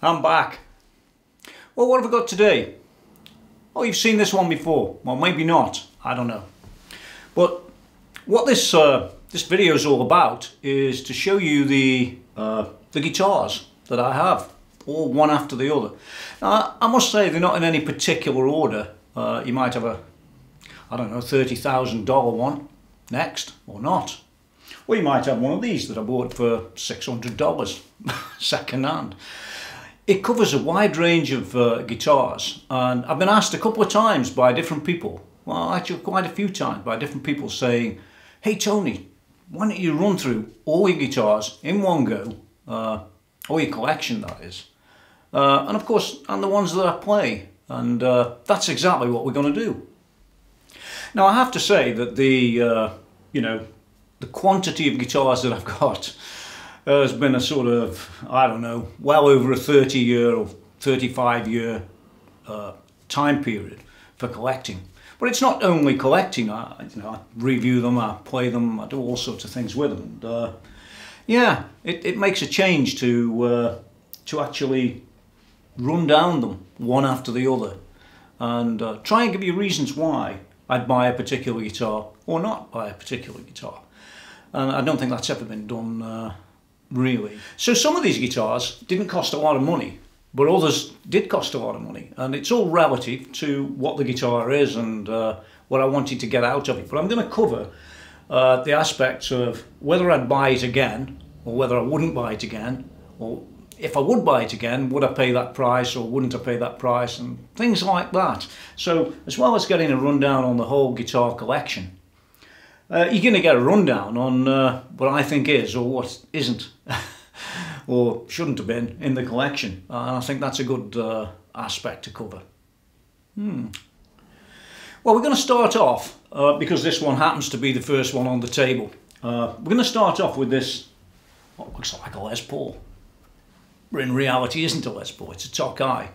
I'm back. Well, what have I got today? Oh, you've seen this one before. Well, maybe not. I don't know. But what this this video is all about is to show you the guitars that I have, all one after the other. Now, I must say they're not in any particular order. You might have a, I don't know, $30,000 one next, or not. Or you might have one of these that I bought for $600 second hand. It covers a wide range of guitars, and I've been asked a couple of times by different people, well actually quite a few times by different people saying, hey Tony, why don't you run through all your guitars in one go, all your collection that is, and of course and the ones that I play, and that's exactly what we're going to do. Now I have to say that the, you know, the quantity of guitars that I've got has been a sort of, I don't know, well over a 30-year or 35-year time period for collecting. But it's not only collecting. I review them, I play them, I do all sorts of things with them. And, yeah, it makes a change to actually run down them one after the other and try and give you reasons why I'd buy a particular guitar or not buy a particular guitar. And I don't think that's ever been done really. So some of these guitars didn't cost a lot of money, but others did cost a lot of money. And it's all relative to what the guitar is and what I wanted to get out of it. But I'm going to cover the aspects of whether I'd buy it again or whether I wouldn't buy it again, or if I would buy it again, would I pay that price or wouldn't I pay that price, and things like that. So as well as getting a rundown on the whole guitar collection, you're going to get a rundown on what I think is or what isn't or shouldn't have been in the collection, and I think that's a good aspect to cover. Well, we're going to start off, because this one happens to be the first one on the table, we're going to start off with this, what looks like a Les Paul. In reality isn't a Les Paul, it's a Tokai.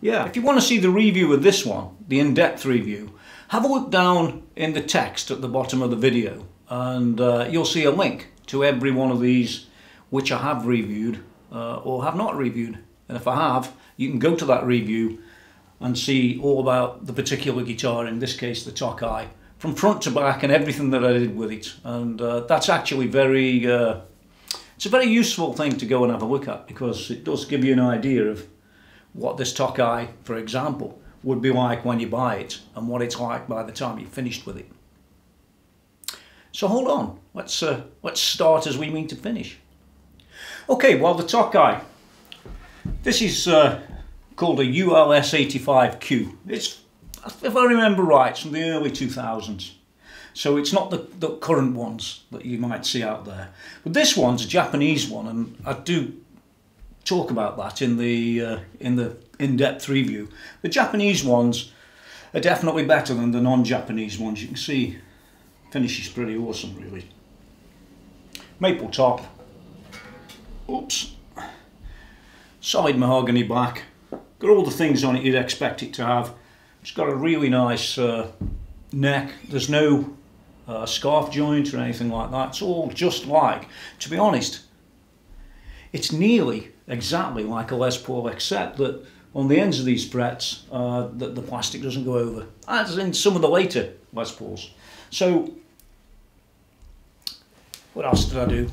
Yeah, if you want to see the review of this one, the in-depth review, have a look down in the text at the bottom of the video, and you'll see a link to every one of these which I have reviewed or have not reviewed. And if I have, you can go to that review and see all about the particular guitar, in this case the Tokai, from front to back and everything that I did with it. And that's actually very, it's a very useful thing to go and have a look at, because it does give you an idea of what this Tokai, for example, would be like when you buy it and what it's like by the time you're finished with it. So hold on, let's start as we mean to finish. Okay, well the Tokai, this is called a ULS85Q. It's, if I remember right, from the early 2000s. So it's not the current ones that you might see out there. But this one's a Japanese one, and I do talk about that in the in-depth review. The Japanese ones are definitely better than the non-Japanese ones. You can see finish is pretty awesome, really. Maple top, oops, solid mahogany back, got all the things on it you'd expect it to have. It's got a really nice neck. There's no scarf joint or anything like that. It's all just like, to be honest, it's nearly exactly like a Les Paul, except that on the ends of these frets, the plastic doesn't go over, as in some of the later Les Pauls. So, what else did I do?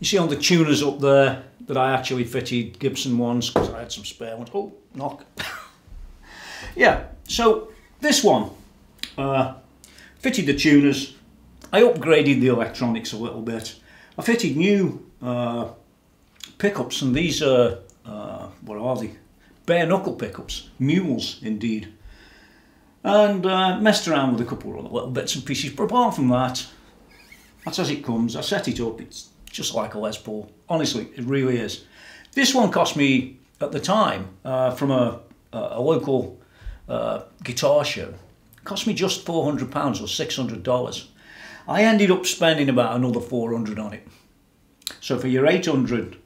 You see on the tuners up there that I actually fitted Gibson ones, because I had some spare ones. Oh, knock. Yeah, so this one, fitted the tuners, I upgraded the electronics a little bit, I fitted new pickups, and these are, what are they? Bare knuckle pickups, mules indeed. And messed around with a couple of little bits and pieces, but apart from that, that's as it comes. I set it up, it's just like a Les Paul. Honestly, it really is. This one cost me, at the time, from a local guitar show, it cost me just £400 or $600. I ended up spending about another $400 on it. So for your £800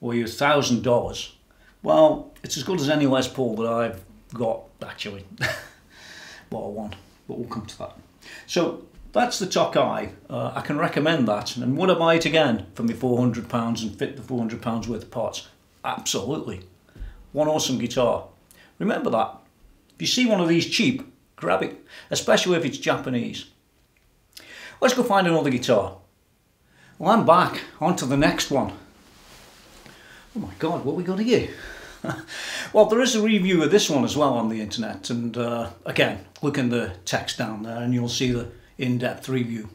or your $1,000, well, it's as good as any Les Paul that I've got, actually. Well, one, but we'll come to that. So That's the Tokai. I can recommend that. And would I buy it again for me £400 and fit the £400 worth of parts? Absolutely. One awesome guitar. Remember that. If you see one of these cheap, grab it, especially if it's Japanese. Let's go find another guitar. Well, I'm back, on to the next one. Oh my God, what we got here? Well, there is a review of this one as well on the internet, and again, look in the text down there and you'll see the in-depth review.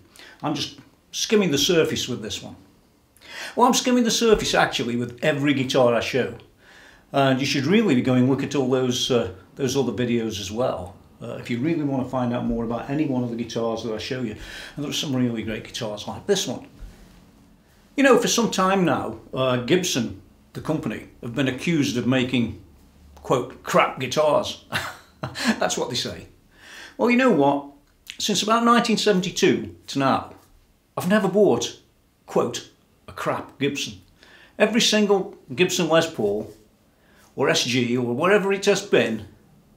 I'm just skimming the surface with this one. Well, I'm skimming the surface actually with every guitar I show. And you should really be going look at all those other videos as well. If you really want to find out more about any one of the guitars that I show you. And there are some really great guitars like this one. You know, for some time now, Gibson, the company, have been accused of making, quote, crap guitars. That's what they say. Well, you know what? Since about 1972 to now, I've never bought, quote, a crap Gibson. Every single Gibson Les Paul, or SG, or whatever it has been,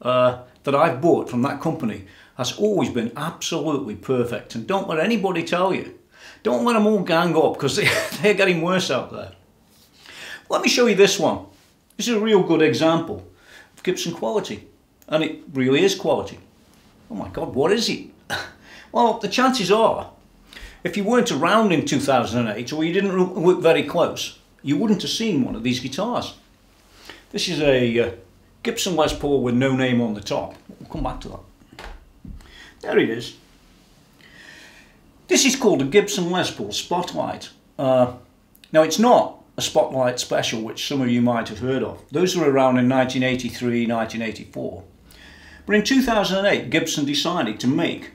that I've bought from that company has always been absolutely perfect. And don't let anybody tell you. Don't let them all gang up, because they're getting worse out there. Let me show you this one. This is a real good example of Gibson quality. And it really is quality. Oh my God, what is it? Well, the chances are, if you weren't around in 2008, or you didn't look very close, you wouldn't have seen one of these guitars. This is a Gibson Les Paul with no name on the top. We'll come back to that. There it is. This is called a Gibson Les Paul Spotlight. Now, it's not a Spotlight Special, which some of you might have heard of. Those were around in 1983, 1984. But in 2008, Gibson decided to make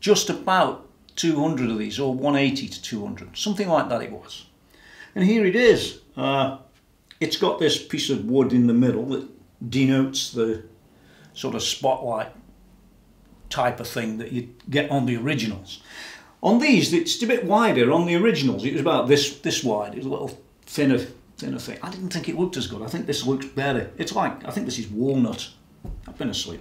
just about 200 of these, or 180 to 200. Something like that it was. And here it is. It's got this piece of wood in the middle that denotes the sort of spotlight type of thing that you get on the originals. On these, it's a bit wider. On the originals, it was about this wide. It was a little thinner thing. I didn't think it looked as good. I think this looks better. It's like, I think this is walnut. I've been asleep.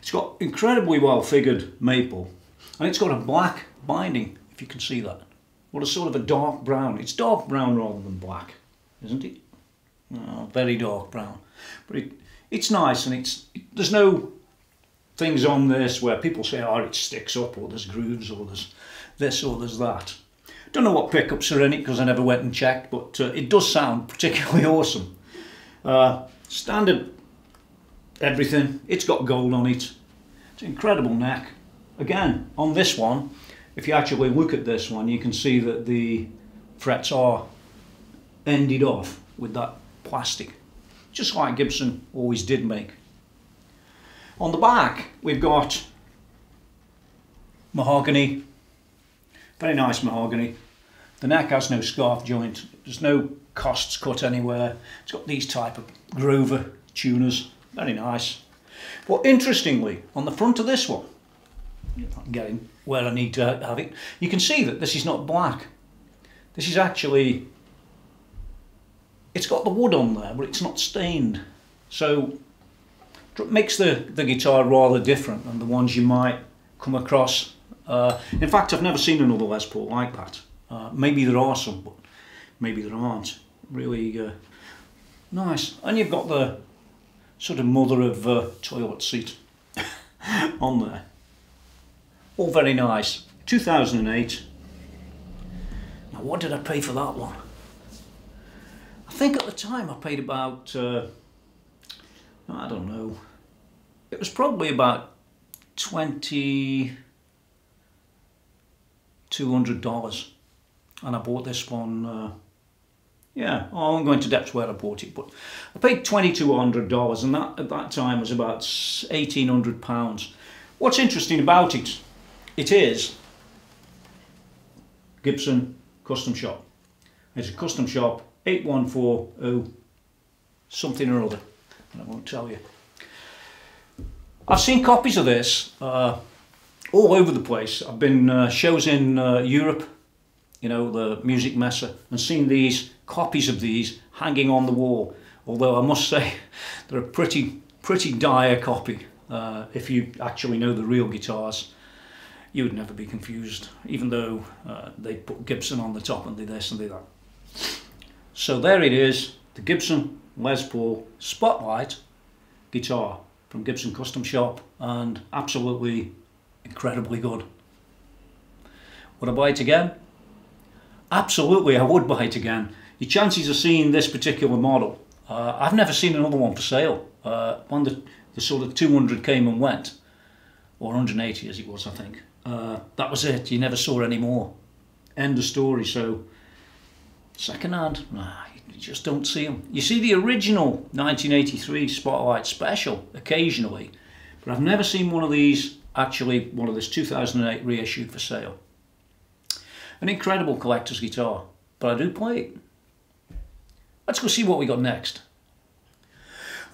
It's got incredibly well-figured maple, and it's got a black binding, if you can see that. What a sort of a dark brown. It's dark brown rather than black, isn't it? Oh, very dark brown, but it's nice, and there's no things on this where people say, oh, it sticks up, or there's grooves, or there's this, or there's that. Don't know what pickups are in it because I never went and checked, but it does sound particularly awesome. Standard everything. It's got gold on it. It's an incredible neck. Again, on this one, if you actually look at this one, you can see that the frets are ended off with that plastic, just like Gibson always did make. On the back, we've got mahogany, very nice mahogany. The neck has no scarf joint, there's no costs cut anywhere. It's got these type of Grover tuners, very nice. Well, interestingly, on the front of this one, if I can get in where I need to have it, you can see that this is not black. This is actually, it's got the wood on there, but it's not stained. So it makes the guitar rather different than the ones you might come across. In fact, I've never seen another Les Paul like that. Maybe there are some, but maybe there aren't. Really nice. And you've got the sort of mother of toilet seat on there. All very nice. 2008. Now, what did I pay for that one? I think at the time I paid about, I don't know, it was probably about $200, and I bought this one, yeah, I won't go into depth where I bought it, but I paid $2,200, and that at that time was about £1,800. What's interesting about it, it is Gibson Custom Shop. It's a Custom Shop. 8140 something or other, and I won't tell you. I've seen copies of this all over the place. I've been shows in Europe, you know, the Music Messe, and seen these copies of these hanging on the wall. Although I must say, they're a pretty dire copy if you actually know the real guitars. you would never be confused, even though they put Gibson on the top and did this and did that. So there it is, the Gibson Les Paul Spotlight guitar from Gibson Custom Shop, and absolutely incredibly good. Would I buy it again? Absolutely, I would buy it again. Your chances of seeing this particular model, I've never seen another one for sale. One that the sort of 200 came and went, or 180 as it was, I think. That was it, you never saw any more. End of story. So secondhand, nah, you just don't see them. You see the original 1983 Spotlight Special occasionally, but I've never seen one of these, actually one of this 2008 reissue for sale. An incredible collector's guitar, but I do play it. Let's go see what we got next.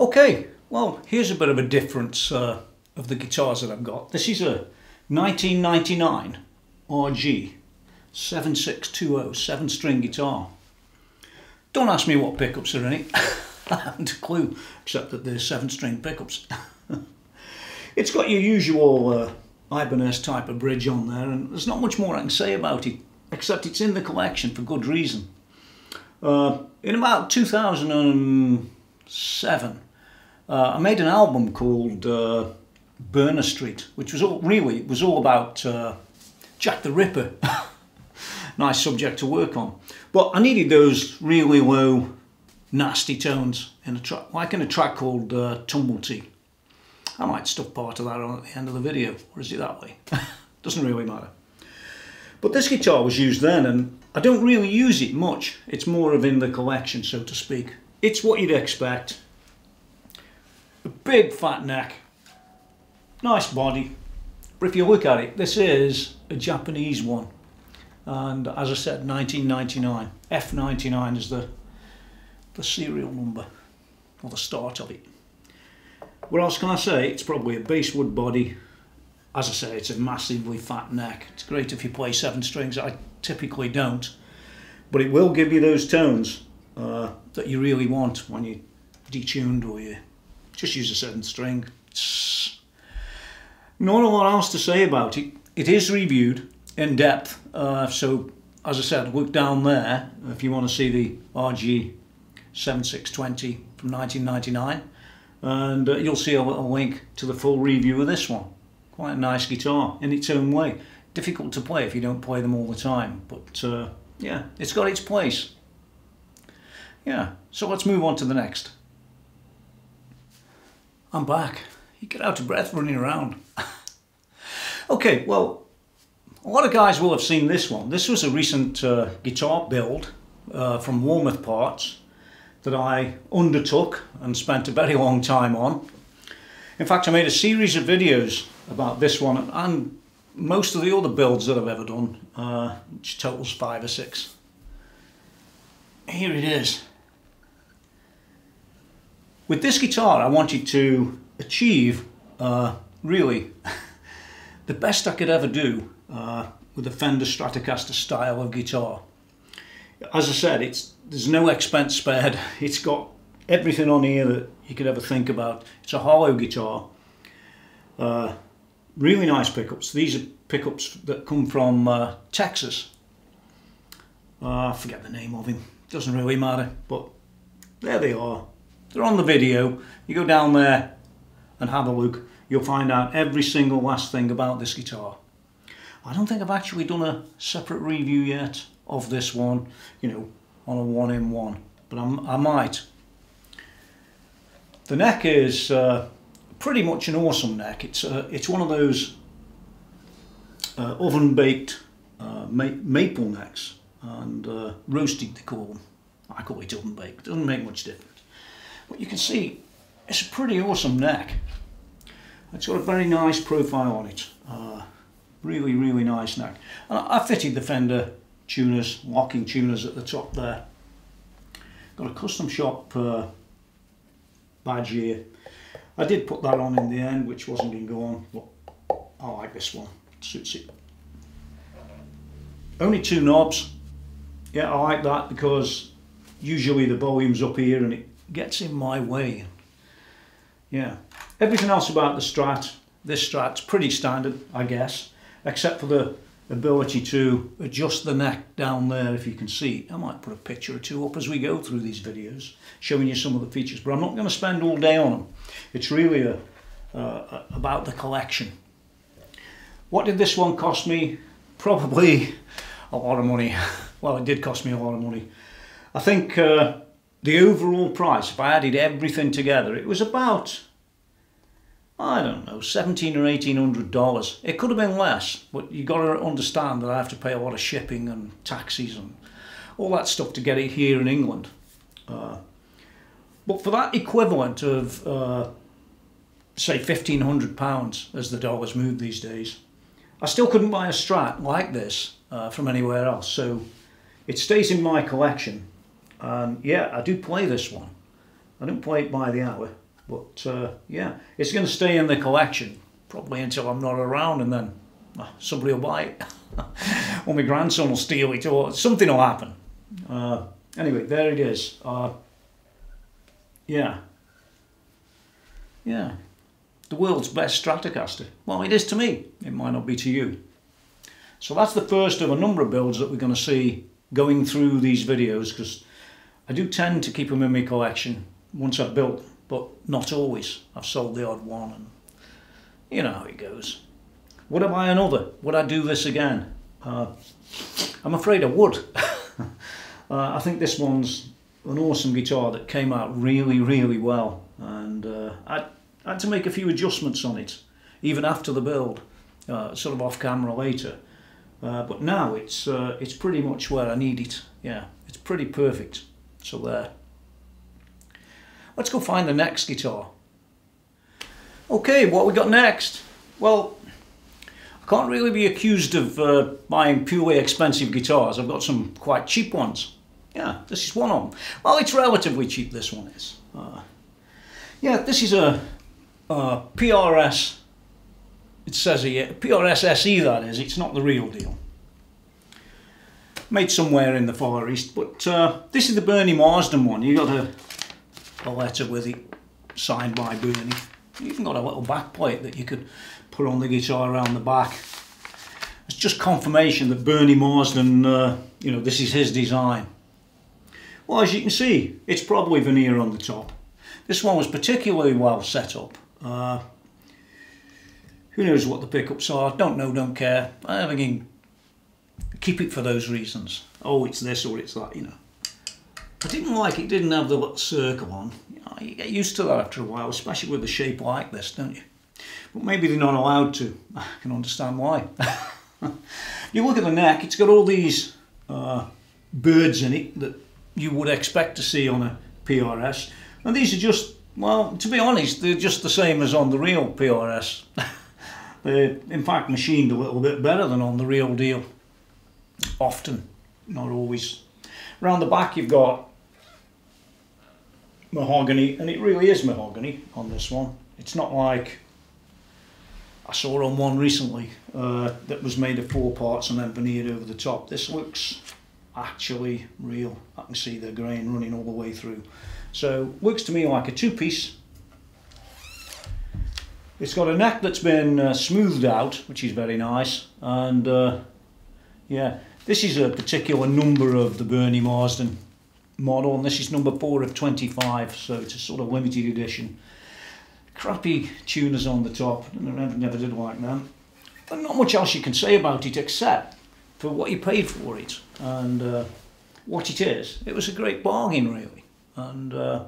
Okay, well, here's a bit of a difference of the guitars that I've got. This is a 1999 RG 7620 7-string guitar. Don't ask me what pickups are in it. I haven't a clue, except that they're 7-string pickups. It's got your usual Ibanez type of bridge on there, and there's not much more I can say about it, except it's in the collection for good reason. In about 2007, I made an album called Burner Street, which was all, really, it was all about Jack the Ripper. Nice subject to work on. But I needed those really low, nasty tones in a track, like in a track called Tumblety. I might stuff part of that on at the end of the video, or is it that way? Doesn't really matter. But this guitar was used then, and I don't really use it much. It's more of in the collection, so to speak. It's what you'd expect. A big fat neck, nice body. But if you look at it, this is a Japanese one. And as I said, 1999. F99 is the serial number, or the start of it. What else can I say? It's probably a basswood body. As I say, it's a massively fat neck. It's great if you play 7 strings. I typically don't, but it will give you those tones that you really want when you're detuned or you just use a 7-string. Not a lot else to say about it. It is reviewed in depth, so as I said, look down there if you want to see the RG 7620 from 1999, and you'll see a little link to the full review of this one. Quite a nice guitar in its own way. Difficult to play if you don't play them all the time, but yeah, it's got its place. Yeah, so let's move on to the next. I'm back. You get out of breath running around. Okay, well, a lot of guys will have seen this one. This was a recent guitar build from Warmoth Parts that I undertook and spent a very long time on. In fact, I made a series of videos about this one and most of the other builds that I've ever done, which totals 5 or 6. Here it is. With this guitar I wanted to achieve really the best I could ever do with a Fender Stratocaster style of guitar. As I said, there's no expense spared. It's got everything on here that you could ever think about. It's a hollow guitar. Really nice pickups. These are pickups that come from Texas. I forget the name of him. Doesn't really matter, but there they are. They're on the video. You go down there and have a look. You'll find out every single last thing about this guitar. I don't think I've actually done a separate review yet of this one, you know, on a one-in-one, but I might. The neck is pretty much an awesome neck. It's one of those oven-baked maple necks, and roasted they call them. I call it oven-baked, doesn't make much difference. But you can see it's a pretty awesome neck. It's got a very nice profile on it. Really, really nice neck. And I fitted the Fender tuners, locking tuners at the top there. Got a Custom Shop badge here. I did put that on in the end, which wasn't going to go on, but I like this one, it suits it. Only 2 knobs. Yeah, I like that because usually the volume's up here and it gets in my way. Yeah, everything else about the Strat, this Strat's pretty standard, I guess. except for the ability to adjust the neck down there, if you can see. I might put a picture or two up as we go through these videos, showing you some of the features, but I'm not going to spend all day on them. It's really about the collection. What did this one cost me? Probably a lot of money. Well, it did cost me a lot of money. I think the overall price, if I added everything together, it was about, I don't know, $1,700 or $1,800. It could have been less, but you've got to understand that I have to pay a lot of shipping and taxis and all that stuff to get it here in England. But for that equivalent of, say, £1,500, as the dollar's moved these days, I still couldn't buy a Strat like this from anywhere else. So it stays in my collection. And yeah, I do play this one. I don't play it by the hour. But yeah, it's going to stay in the collection probably until I'm not around, and then somebody will buy it. Or my grandson will steal it, or something will happen. Anyway, there it is. Yeah. The world's best Stratocaster. Well, it is to me. It might not be to you. So that's the first of a number of builds that we're going to see going through these videos, because I do tend to keep them in my collection once I've built them. But not always. I've sold the odd one, and you know how it goes. Would I buy another? Would I do this again? I'm afraid I would. I think this one's an awesome guitar that came out really, really well, and I had to make a few adjustments on it, even after the build, sort of off camera later. But now it's pretty much where I need it. Yeah, it's pretty perfect. So there. Let's go find the next guitar. Okay, what we got next? Well, I can't really be accused of buying purely expensive guitars. I've got some quite cheap ones. Yeah, this is one of them. Well, it's relatively cheap, this one is. Yeah, this is a PRS. It says here, PRS SE, that is. It's not the real deal. Made somewhere in the Far East. But this is the Bernie Marsden one. You got a letter with it, signed by Bernie. You've even got a little back plate that you could put on the guitar around the back. It's just confirmation that Bernie Marsden, you know, this is his design. Well, as you can see, it's probably veneer on the top. This one was particularly well set up. Who knows what the pickups are? Don't know, don't care. I think keep it for those reasons. Oh, it's this or it's that, you know. I didn't like it didn't have the little circle on. You know, you get used to that after a while, especially with a shape like this, don't you? But maybe they're not allowed to. I can understand why. You look at the neck, it's got all these birds in it that you would expect to see on a PRS. And these are just, well, to be honest, they're just the same as on the real PRS. They're, in fact, machined a little bit better than on the real deal. Often, not always. Round the back you've got mahogany, and it really is mahogany on this one. It's not like I saw on one recently that was made of four parts and then veneered over the top. This looks actually real. I can see the grain running all the way through. So looks to me like a two-piece. It's got a neck that's been smoothed out, which is very nice, and yeah. This is a particular number of the Bernie Marsden model, and this is number 4 of 25, so it's a sort of limited edition. Crappy tuners on the top, and I never did like them. But not much else you can say about it except for what you paid for it and what it is. It was a great bargain, really, and I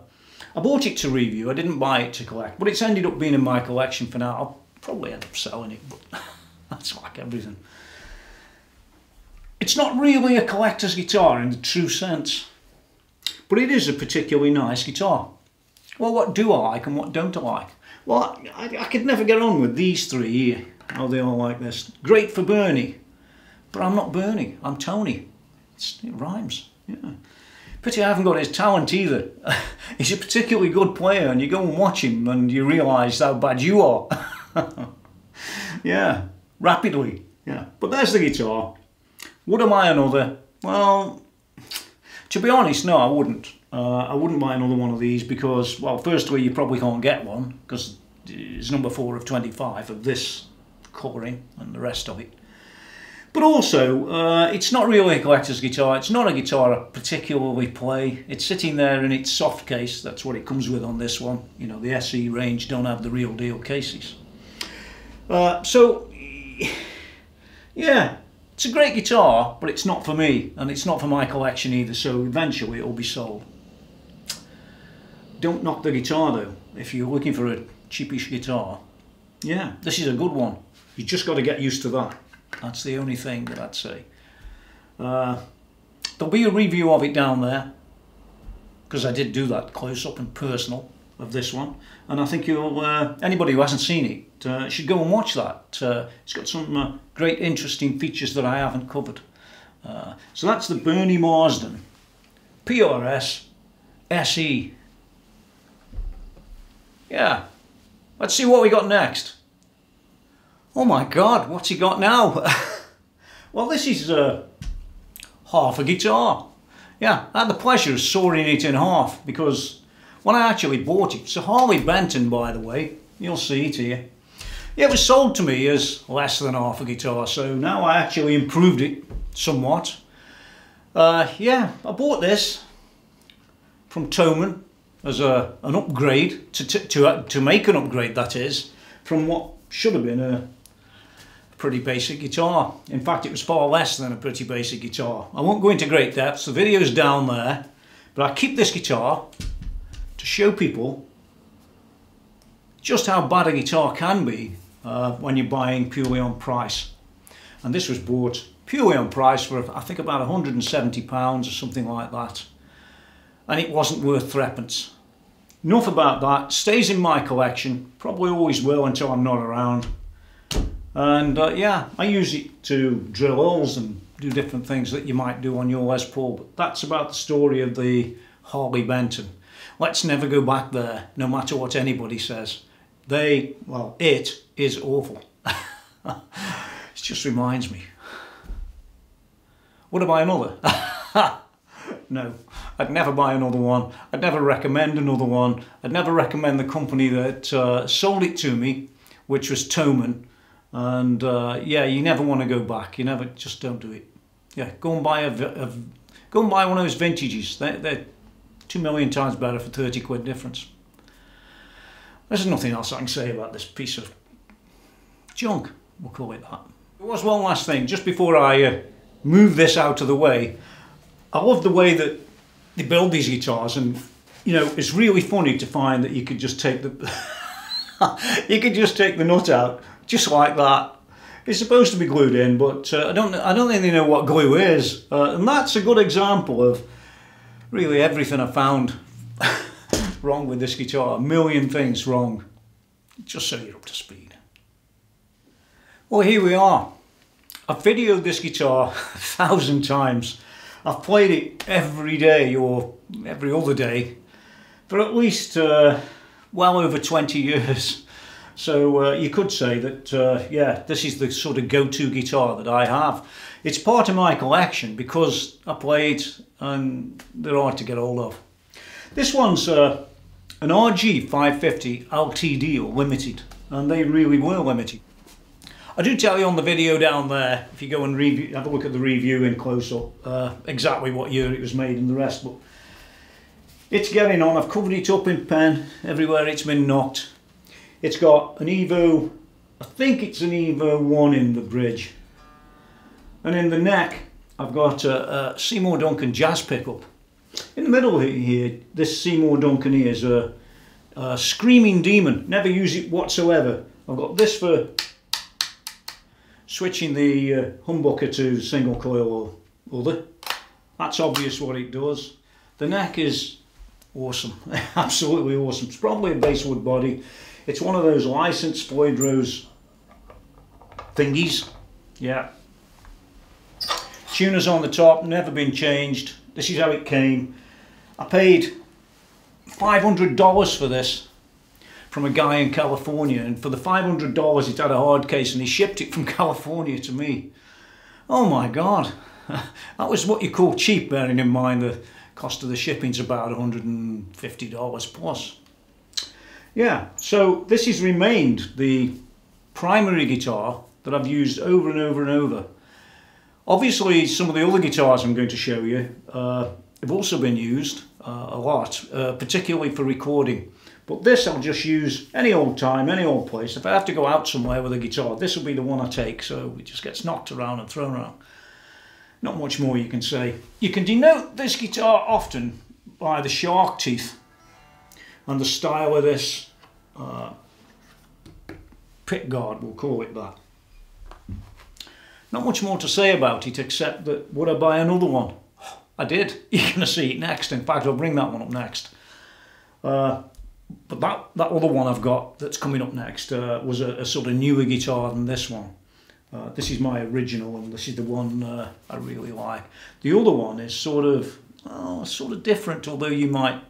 bought it to review. I didn't buy it to collect, but it's ended up being in my collection for now. I'll probably end up selling it, but that's like everything. It's not really a collector's guitar in the true sense, but it is a particularly nice guitar. Well, what do I like and what don't I like? Well, I could never get on with these three here. Oh, they all like this. Great for Bernie, but I'm not Bernie, I'm Tony. It rhymes, yeah. Pity I haven't got his talent either. He's a particularly good player, and you go and watch him and you realise how bad you are. Yeah, rapidly, yeah. But there's the guitar. Would I buy another? Well, to be honest, no, I wouldn't. I wouldn't buy another one of these because, well, firstly, you probably can't get one because it's number 4 of 25 of this colouring and the rest of it. But also, it's not really a collector's guitar. It's not a guitar I particularly play. It's sitting there in its soft case. That's what it comes with on this one. You know, the SE range don't have the real deal cases. So, yeah, it's a great guitar, but it's not for me. And it's not for my collection either, so eventually it'll be sold. Don't knock the guitar, though. If you're looking for a cheapish guitar, yeah, this is a good one. You just got to get used to that. That's the only thing that I'd say. There'll be a review of it down there, because I did do that close-up and personal of this one, and I think you'll, anybody who hasn't seen it should go and watch that. It's got some great interesting features that I haven't covered. So that's the Bernie Marsden PRS SE. Yeah, let's see what we got next. Oh my God, what's he got now? Well, this is half a guitar. Yeah, I had the pleasure of sawing it in half, because when I actually bought it, it's a Harley Benton, by the way, you'll see it here. It was sold to me as less than half a guitar, so now I actually improved it somewhat. Yeah, I bought this from Thomann as an upgrade, to make an upgrade, that is, from what should have been a pretty basic guitar. In fact, it was far less than a pretty basic guitar. I won't go into great depths, the video's down there, but I keep this guitar to show people just how bad a guitar can be when you're buying purely on price. And this was bought purely on price for, I think, about £170 or something like that, and it wasn't worth threepence. Enough about that. Stays in my collection, probably always will until I'm not around. And yeah, I use it to drill holes and do different things that you might do on your Les Paul, but that's about the story of the Harley Benton. Let's never go back there, no matter what anybody says. They, well, it is awful. It just reminds me. Would I buy another? No, I'd never buy another one. I'd never recommend another one. I'd never recommend the company that sold it to me, which was Thomann. And yeah, you never want to go back. You never, just don't do it. Yeah, go and buy go and buy one of those vintages. They're 2 million times better for 30 quid difference. There's nothing else I can say about this piece of junk. We'll call it that. There was one last thing just before I move this out of the way. I love the way that they build these guitars, and you know, it's really funny to find that you could just take the you could just take the nut out just like that. It's supposed to be glued in, but I don't think they know what glue is, and that's a good example of really everything I found wrong with this guitar. A million things wrong, just so you're up to speed. Well, here we are. I've videoed this guitar 1,000 times. I've played it every day or every other day for at least well over 20 years. So you could say that, yeah, this is the sort of go-to guitar that I have. It's part of my collection because I play it and they're hard to get hold of. This one's an RG 550 LTD or limited, and they really were limited. I do tell you on the video down there, if you go and review, have a look at the review in close-up, exactly what year it was made and the rest, but it's getting on. I've covered it up in pen, everywhere it's been knocked. It's got an Evo, I think it's an Evo 1 in the bridge. And in the neck, I've got a Seymour Duncan jazz pickup. In the middle here, this Seymour Duncan here is a screaming demon. Never use it whatsoever. I've got this for switching the humbucker to single coil or other. That's obvious what it does. The neck is awesome, absolutely awesome. It's probably a basswood body. It's one of those licensed Floyd Rose thingies. Yeah. Tuners on the top, never been changed. This is how it came. I paid $500 for this from a guy in California, and for the $500 it had a hard case, and he shipped it from California to me. Oh my God, that was what you call cheap, bearing in mind the cost of the shipping's about $150 plus. Yeah, so this has remained the primary guitar that I've used over and over and over. Obviously, some of the other guitars I'm going to show you have also been used a lot, particularly for recording. But this I'll just use any old time, any old place. If I have to go out somewhere with a guitar, this will be the one I take, so it just gets knocked around and thrown around. Not much more you can say. You can denote this guitar often by the shark teeth and the style of this pick guard, we'll call it that. Not much more to say about it, except that would I buy another one? I did. You're going to see it next. In fact, I'll bring that one up next. But that other one I've got that's coming up next was a sort of newer guitar than this one. This is my original, and this is the one I really like. The other one is sort of different, although you might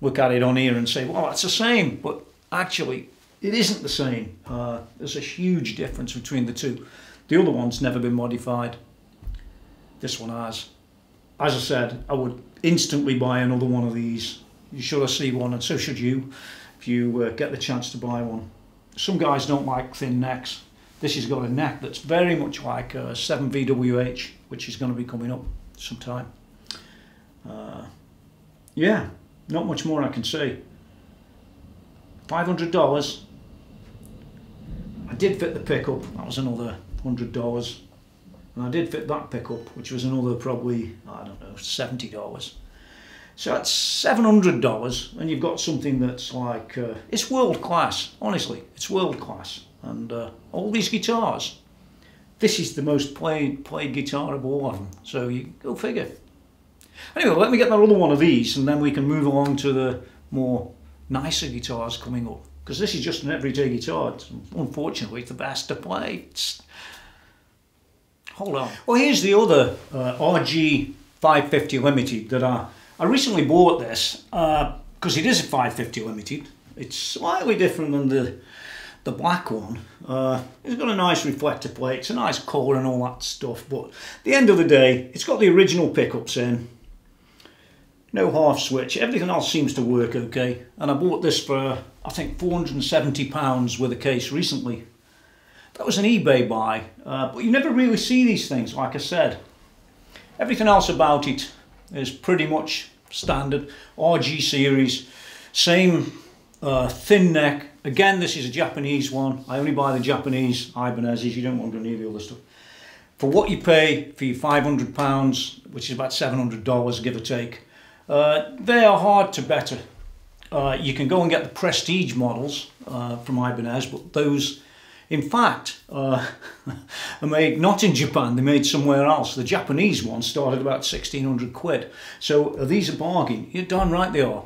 look at it on here and say, well, that's the same, but actually it isn't the same. There's a huge difference between the two. The other one's never been modified. This one has. As I said, I would instantly buy another one of these. You should have seen one, and so should you, if you get the chance to buy one. Some guys don't like thin necks. This has got a neck that's very much like a 7VWH, which is going to be coming up sometime. Yeah, not much more I can say. $500. I did fit the pickup. That was another $100. And I did fit that pickup, which was another probably, I don't know, $70. So that's $700, and you've got something that's like, it's world class, honestly, it's world class. And all these guitars, this is the most played guitar of all of them, so you go figure. Anyway, let me get another one of these, and then we can move along to the more nicer guitars coming up. Because this is just an everyday guitar, it's, unfortunately, it's the best to play. It's... Hold on. Well, here's the other RG 550 Limited that I recently bought this because it is a 550 Limited. It's slightly different than the black one. It's got a nice reflector plate, it's a nice colour and all that stuff, but at the end of the day, it's got the original pickups in. No half switch, everything else seems to work okay. And I bought this for, I think, £470 with a case recently. That was an eBay buy, but you never really see these things, like I said. Everything else about it is pretty much standard RG series, same thin neck. Again, this is a Japanese one. I only buy the Japanese Ibanezes. You don't want to go near the other stuff. For what you pay for your £500, which is about $700, give or take, they are hard to better. You can go and get the Prestige models from Ibanez, but those, in fact, are made not in Japan, they're made somewhere else. The Japanese one started about 1600 quid. So are these a bargain? You're darn right they are.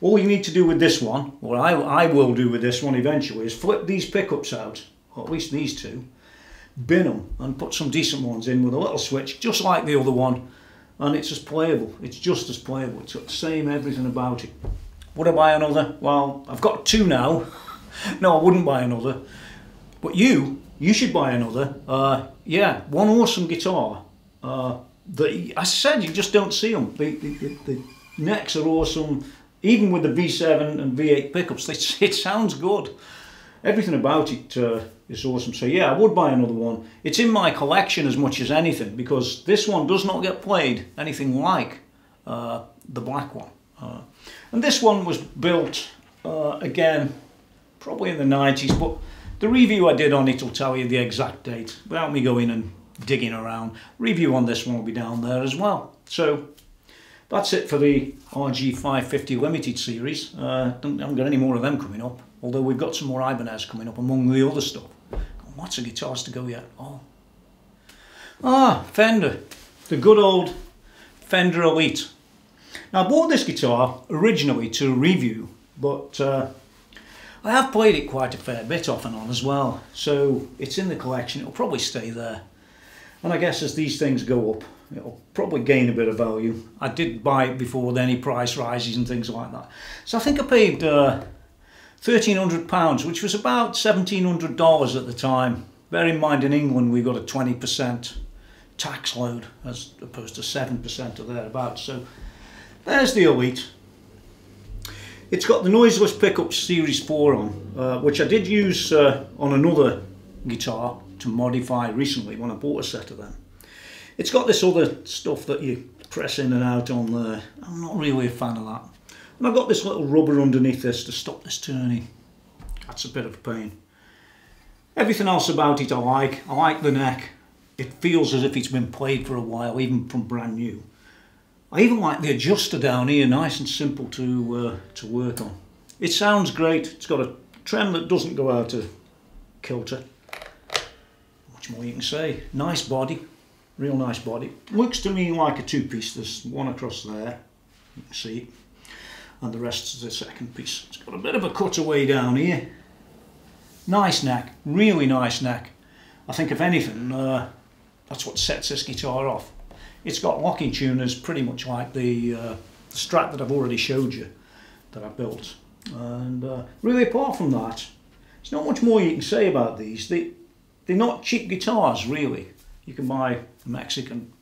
All you need to do with this one, or I will do with this one eventually, is flip these pickups out, or at least these two, bin them and put some decent ones in with a little switch, just like the other one, and it's as playable. It's just as playable. It's got the same everything about it. Would I buy another? Well, I've got two now. No, I wouldn't buy another. But you should buy another. Yeah, one awesome guitar. I said, you just don't see them. The necks are awesome. Even with the V7 and V8 pickups, it sounds good. Everything about it is awesome. So yeah, I would buy another one. It's in my collection as much as anything, because this one does not get played anything like the black one. And this one was built, again, probably in the 90s, but the review I did on it will tell you the exact date without me going and digging around. Review on this one will be down there as well. So that's it for the RG 550 Limited series. I haven't got any more of them coming up, although we've got some more Ibanez coming up among the other stuff. Got lots of guitars to go yet. Oh. Ah, Fender. The good old Fender Elite. Now I bought this guitar originally to review, but I have played it quite a fair bit off and on as well, so it's in the collection, it'll probably stay there. And I guess as these things go up, it'll probably gain a bit of value. I did buy it before with any price rises and things like that. So I think I paid £1,300, which was about $1,700 at the time. Bear in mind in England we've got a 20% tax load as opposed to 7% or thereabouts. So there's the Elite. It's got the Noiseless pickups series 4 on, which I did use on another guitar to modify recently when I bought a set of them. It's got this other stuff that you press in and out on there. I'm not really a fan of that. And I've got this little rubber underneath this to stop this turning. That's a bit of a pain. Everything else about it I like. I like the neck. It feels as if it's been played for a while, even from brand new. I even like the adjuster down here, nice and simple to work on. It sounds great. It's got a trem that doesn't go out of kilter. Much more you can say. Nice body, real nice body. Looks to me like a two-piece. There's one across there, you can see it, and the rest is the second piece. It's got a bit of a cutaway down here. Nice neck, really nice neck. I think if anything, that's what sets this guitar off. It's got locking tuners pretty much like the Strat that I've already showed you, that I built. And really apart from that, there's not much more you can say about these. They're not cheap guitars really. You can buy a Mexican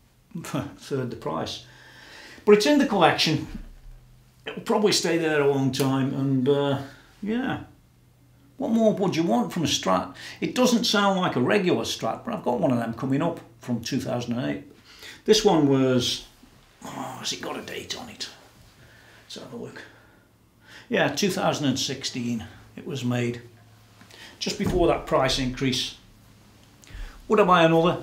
for third the price. But it's in the collection. It'll probably stay there a long time and yeah. What more would you want from a Strat? It doesn't sound like a regular Strat, but I've got one of them coming up from 2008. This one was, oh, has it got a date on it? Let's have a look. Yeah, 2016 it was made. Just before that price increase. Would I buy another?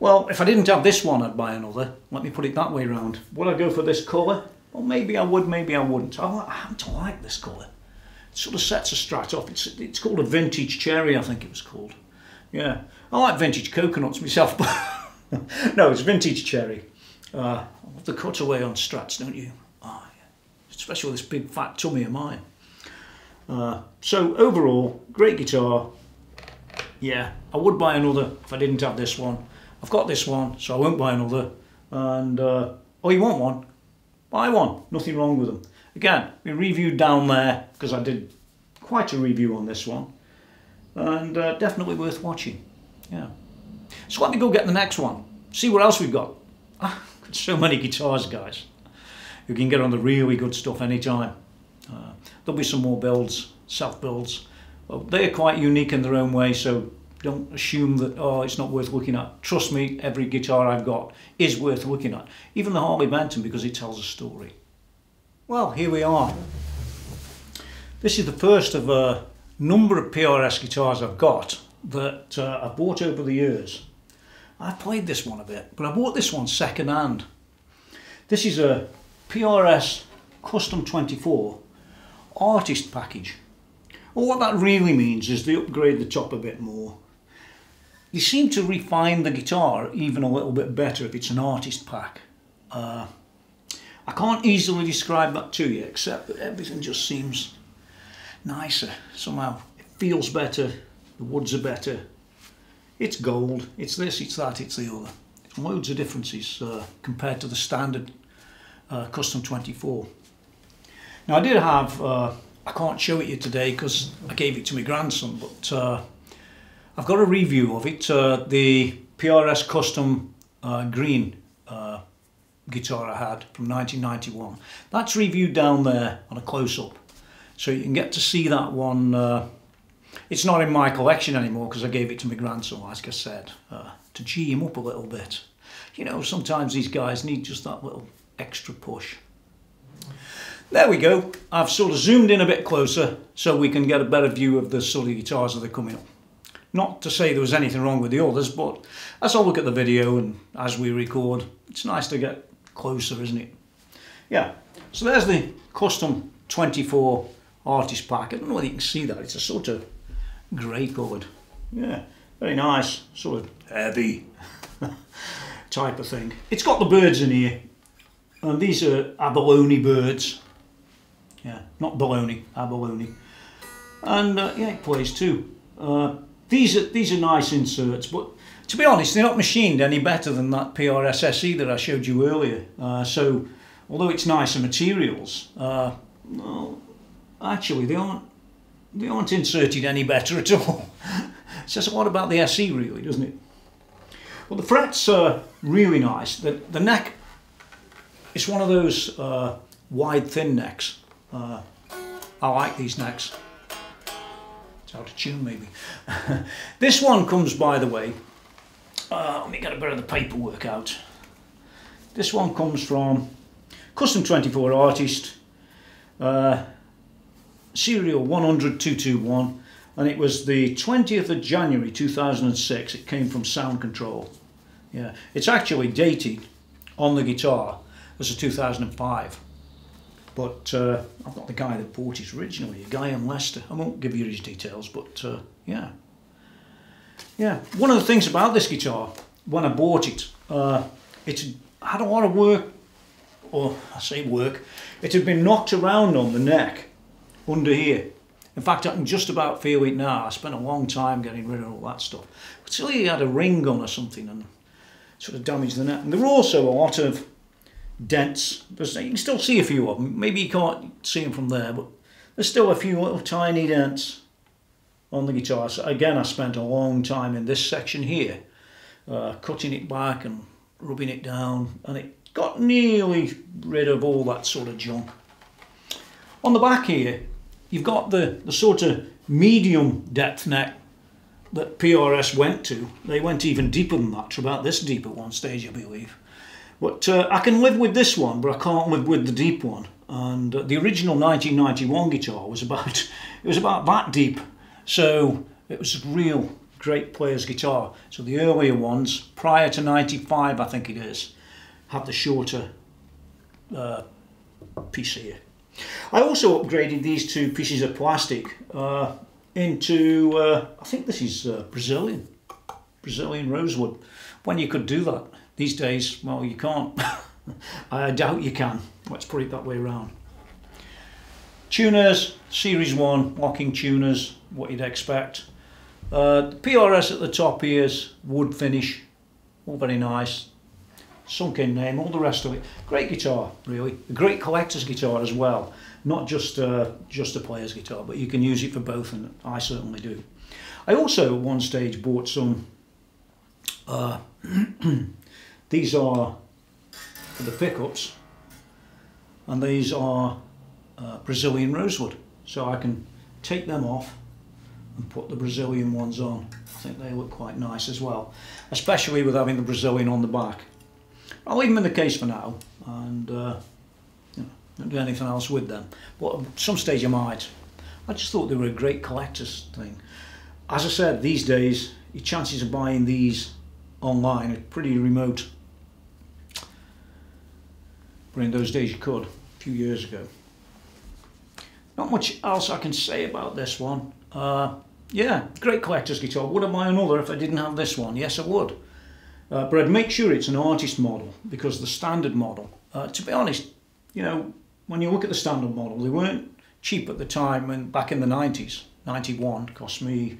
Well, if I didn't have this one, I'd buy another. Let me put it that way round. Would I go for this colour? Well, maybe I would, maybe I wouldn't. I happen to like this colour. Sort of sets a Strat off. It's called a vintage cherry, I think it was called. Yeah, I like vintage coconuts myself, but no, it's vintage cherry. I love the cutaway on Strats, don't you? Oh, yeah. Especially this big fat tummy of mine. So overall, great guitar. Yeah, I would buy another if I didn't have this one. I've got this one, so I won't buy another. And oh, you want one? Buy one. Nothing wrong with them. Again, we reviewed down there because I did quite a review on this one, and definitely worth watching. Yeah. So let me go get the next one. See what else we've got. So many guitars, guys. You can get on the really good stuff anytime. There'll be some more builds, self builds. Well, they're quite unique in their own way, so don't assume that oh, it's not worth looking at. Trust me, every guitar I've got is worth looking at. Even the Harley Benton, because it tells a story. Well, here we are. This is the first of a number of PRS guitars I've got that I've bought over the years. I've played this one a bit, but I bought this one second hand. This is a PRS Custom 24 Artist Package. Well, what that really means is they upgrade the top a bit more. You seem to refine the guitar even a little bit better if it's an artist pack. I can't easily describe that to you, except that everything just seems nicer somehow. It feels better, the woods are better. It's gold, it's this, it's that, it's the other. It's loads of differences compared to the standard Custom 24. Now I did have, I can't show it you today because I gave it to my grandson, but I've got a review of it, the PRS Custom Green guitar I had from 1991. That's reviewed down there on a close-up, so you can get to see that one. It's not in my collection anymore because I gave it to my grandson, like I said, to gee him up a little bit. You know, sometimes these guys need just that little extra push. There we go. I've sort of zoomed in a bit closer so we can get a better view of the sort of guitars that are coming up. Not to say there was anything wrong with the others, but as I look at the video and as we record, it's nice to get closer, isn't it? Yeah, so there's the Custom 24 Artist Pack. I don't know whether you can see that, it's a sort of grey coloured, yeah, very nice, sort of heavy type of thing. It's got the birds in here, and these are abalone birds, yeah, not baloney, abalone, and yeah, it plays too. These are nice inserts, but to be honest, they're not machined any better than that PRS SE that I showed you earlier. So, although it's nicer materials, well, actually they aren't inserted any better at all. It says a lot about the SE, really, doesn't it? Well, the frets are really nice. The neck is one of those wide, thin necks. I like these necks. It's out of tune, maybe. This one comes, by the way. Let me get a bit of the paperwork out. This one comes from Custom 24 Artist, serial 100221, and it was the 20th of January 2006. It came from Sound Control. Yeah, it's actually dated on the guitar as a 2005, but I've got the guy that bought it originally, a guy in Leicester. I won't give you his details, but yeah. Yeah, one of the things about this guitar, when I bought it, it had a lot of work, or I say work, it had been knocked around on the neck under here. In fact, I can just about feel it now. I spent a long time getting rid of all that stuff. Until he had a ring on or something and sort of damaged the neck. And there were also a lot of dents. There's, you can still see a few of them. Maybe you can't see them from there, but there's still a few little tiny dents on the guitar. So again, I spent a long time in this section here, cutting it back and rubbing it down, and it got nearly rid of all that sort of junk. On the back here, you've got the sort of medium depth neck that PRS went to. They went even deeper than that, to about this deep at one stage, I believe. But I can live with this one, but I can't live with the deep one. And the original 1991 guitar was about that deep. So it was a real great player's guitar. So the earlier ones, prior to 95, I think it is, had the shorter piece here. I also upgraded these two pieces of plastic into, I think this is Brazilian Rosewood. When you could do that these days, well, you can't. I doubt you can. Let's put it that way around. Tuners, Series 1, locking tuners, what you'd expect. The PRS at the top here is wood finish, all very nice. Sunken name, all the rest of it. Great guitar, really. A great collector's guitar as well. Not just just a player's guitar, but you can use it for both, and I certainly do. I also at one stage bought some, these are the pickups, and these are Brazilian Rosewood. So I can take them off and put the Brazilian ones on. I think they look quite nice as well, especially with having the Brazilian on the back. I'll leave them in the case for now, and you know, don't do anything else with them, but at some stage I might. I just thought they were a great collector's thing. As I said, these days your chances of buying these online are pretty remote, but in those days you could, a few years ago. Not much else I can say about this one. Yeah, great collector's guitar. Would I buy another if I didn't have this one? Yes, I would. But I'd make sure it's an artist model, because the standard model, to be honest, you know, when you look at the standard model, they weren't cheap at the time, and back in the 90s. 91 cost me,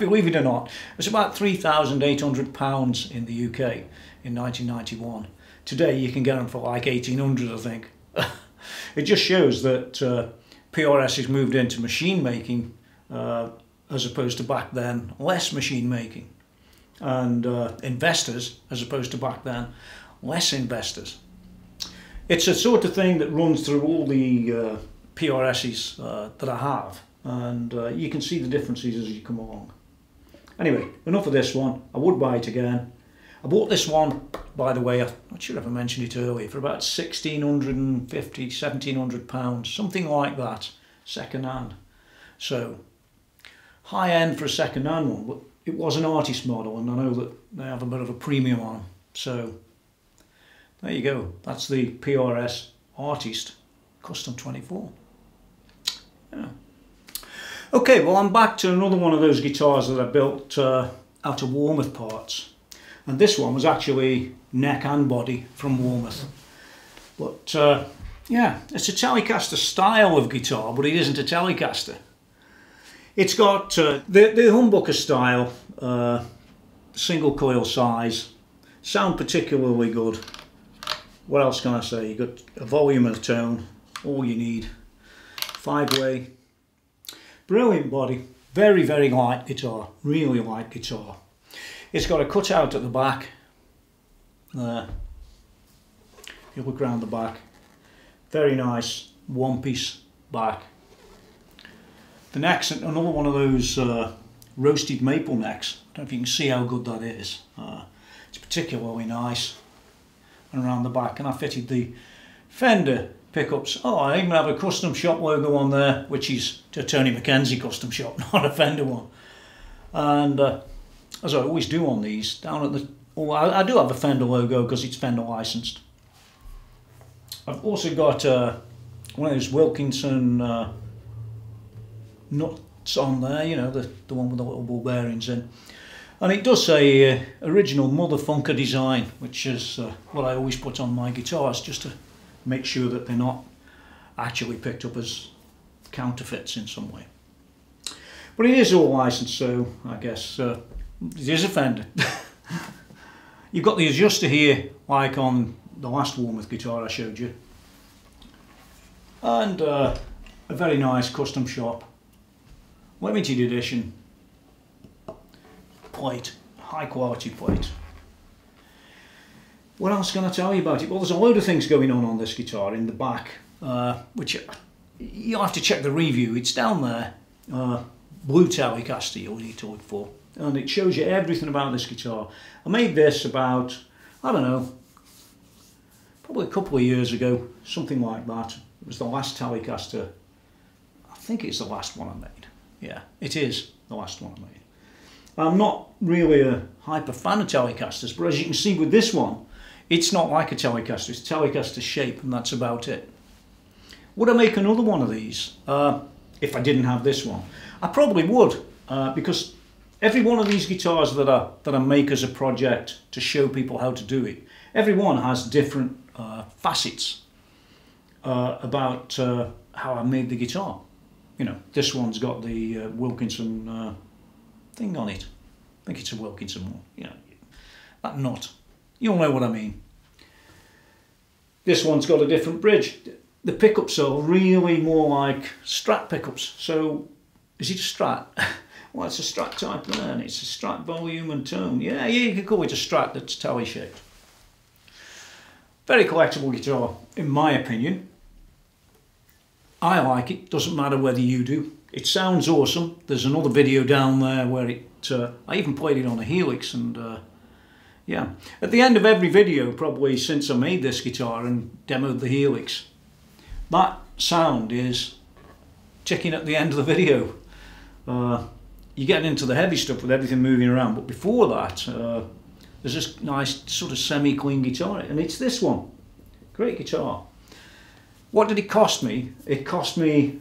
believe it or not, it was about £3,800 in the UK in 1991. Today you can get them for like 1,800, I think. It just shows that PRS has moved into machine making, as opposed to back then, less machine making. And investors, as opposed to back then, less investors. It's a sort of thing that runs through all the PRSs that I have. And you can see the differences as you come along. Anyway, enough of this one. I would buy it again. I bought this one, by the way, I'm not sure if I mentioned it earlier, for about £1,650, £1,700, something like that, second hand. So, high end for a second hand one, but it was an artist model, and I know that they have a bit of a premium on them. So, there you go. That's the PRS Artist Custom 24. Yeah. Okay, well, I'm back to another one of those guitars that I built out of Warmoth parts. And this one was actually neck and body from Warmoth. But yeah, it's a Telecaster style of guitar, but it isn't a Telecaster. It's got the humbucker style, single coil size, sound particularly good. What else can I say? You've got a volume and a tone, all you need. 5-way, brilliant body, very, very light guitar, really light guitar. It's got a cutout at the back, there, if you look around the back, very nice one piece back. The neck's another one of those roasted maple necks. I don't know if you can see how good that is. It's particularly nice. And around the back, and I fitted the Fender pickups. Oh, I even have a Custom Shop logo on there, which is a Tony McKenzie Custom Shop, not a Fender one. And as I always do on these, down at the, oh, I do have a Fender logo because it's Fender licensed. I've also got one of those Wilkinson nuts on there, you know, the one with the little ball bearings in. And it does say original motherfunker design, which is what I always put on my guitars just to make sure that they're not actually picked up as counterfeits in some way. But it is all licensed, so I guess it is a Fender. You've got the adjuster here, like on the last Warmoth guitar I showed you. And a very nice Custom Shop limited edition plate, high quality plate. What else can I tell you about it? Well, there's a load of things going on this guitar in the back, which you'll have to check the review. It's down there, Blue Telecaster, you'll need to look for, and it shows you everything about this guitar. I made this about, I don't know, probably a couple of years ago, something like that. It was the last Telecaster, I think it's the last one I made. Yeah, it is the last one I made. I'm not really a hyper fan of Telecasters, but as you can see with this one, it's not like a Telecaster. It's a Telecaster shape, and that's about it. Would I make another one of these if I didn't have this one? I probably would, because every one of these guitars that I make as a project to show people how to do it, every one has different facets about how I made the guitar. You know, this one's got the Wilkinson thing on it. I think it's a Wilkinson one. You know, that nut. You'll know what I mean. This one's got a different bridge. The pickups are really more like Strat pickups. So, is it a Strat? Well, it's a Strat type there, and it's a Strat volume and tone. Yeah, you could call it a Strat that's tally shaped. Very collectible guitar, in my opinion. I like it. Doesn't matter whether you do. It sounds awesome. There's another video down there where it. I even played it on a Helix and. Yeah, at the end of every video, probably since I made this guitar and demoed the Helix, that sound is ticking at the end of the video. You get into the heavy stuff with everything moving around, but before that, there's this nice sort of semi-clean guitar, and it's this one. Great guitar. What did it cost me? It cost me,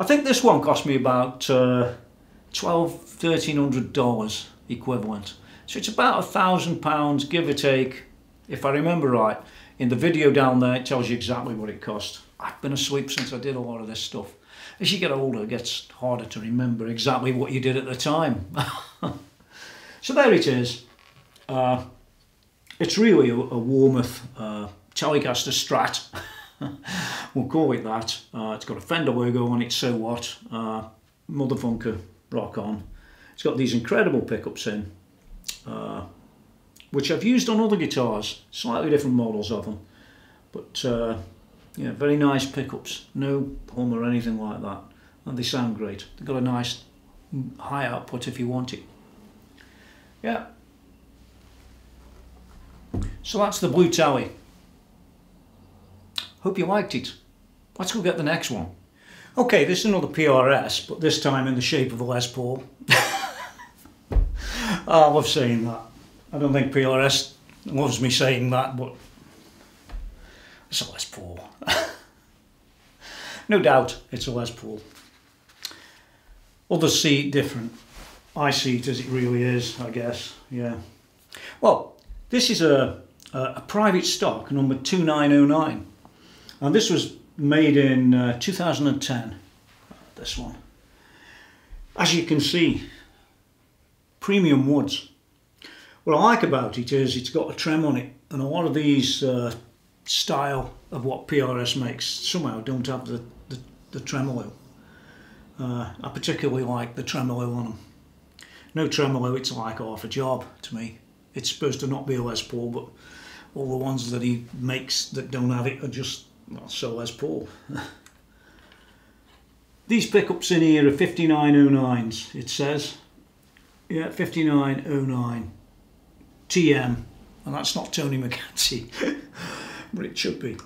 I think this one cost me about $1,300 equivalent. So it's about £1,000, give or take, if I remember right. In the video down there, it tells you exactly what it cost. I've been asleep since I did a lot of this stuff. As you get older, it gets harder to remember exactly what you did at the time. So there it is. It's really a Warmoth Telecaster Strat. We'll call it that. It's got a Fender logo on it, so what? Motherfunker, rock on. It's got these incredible pickups in. Which I've used on other guitars, slightly different models of them, but yeah, very nice pickups, no hum or anything like that, and they sound great. They've got a nice high output if you want it. Yeah, so that's the Blue Tally. Hope you liked it. Let's go get the next one. Okay, this is another PRS, but this time in the shape of a Les Paul. I love saying that. I don't think PRS loves me saying that, but it's a Les Paul. No doubt it's a Les Paul. Others see it different. I see it as it really is, I guess, yeah. Well, this is a Private Stock, number 2909. And this was made in 2010, this one. As you can see, premium woods. What I like about it is it's got a trem on it, and a lot of these style of what PRS makes somehow don't have the tremolo. I particularly like the tremolo on them. No tremolo, it's like half a job to me. It's supposed to not be a Les Paul, but all the ones that he makes that don't have it are just, well, so Les Paul. These pickups in here are 5909s, it says. Yeah, 5909. TM, and that's not Tony McKenzie, but it should be.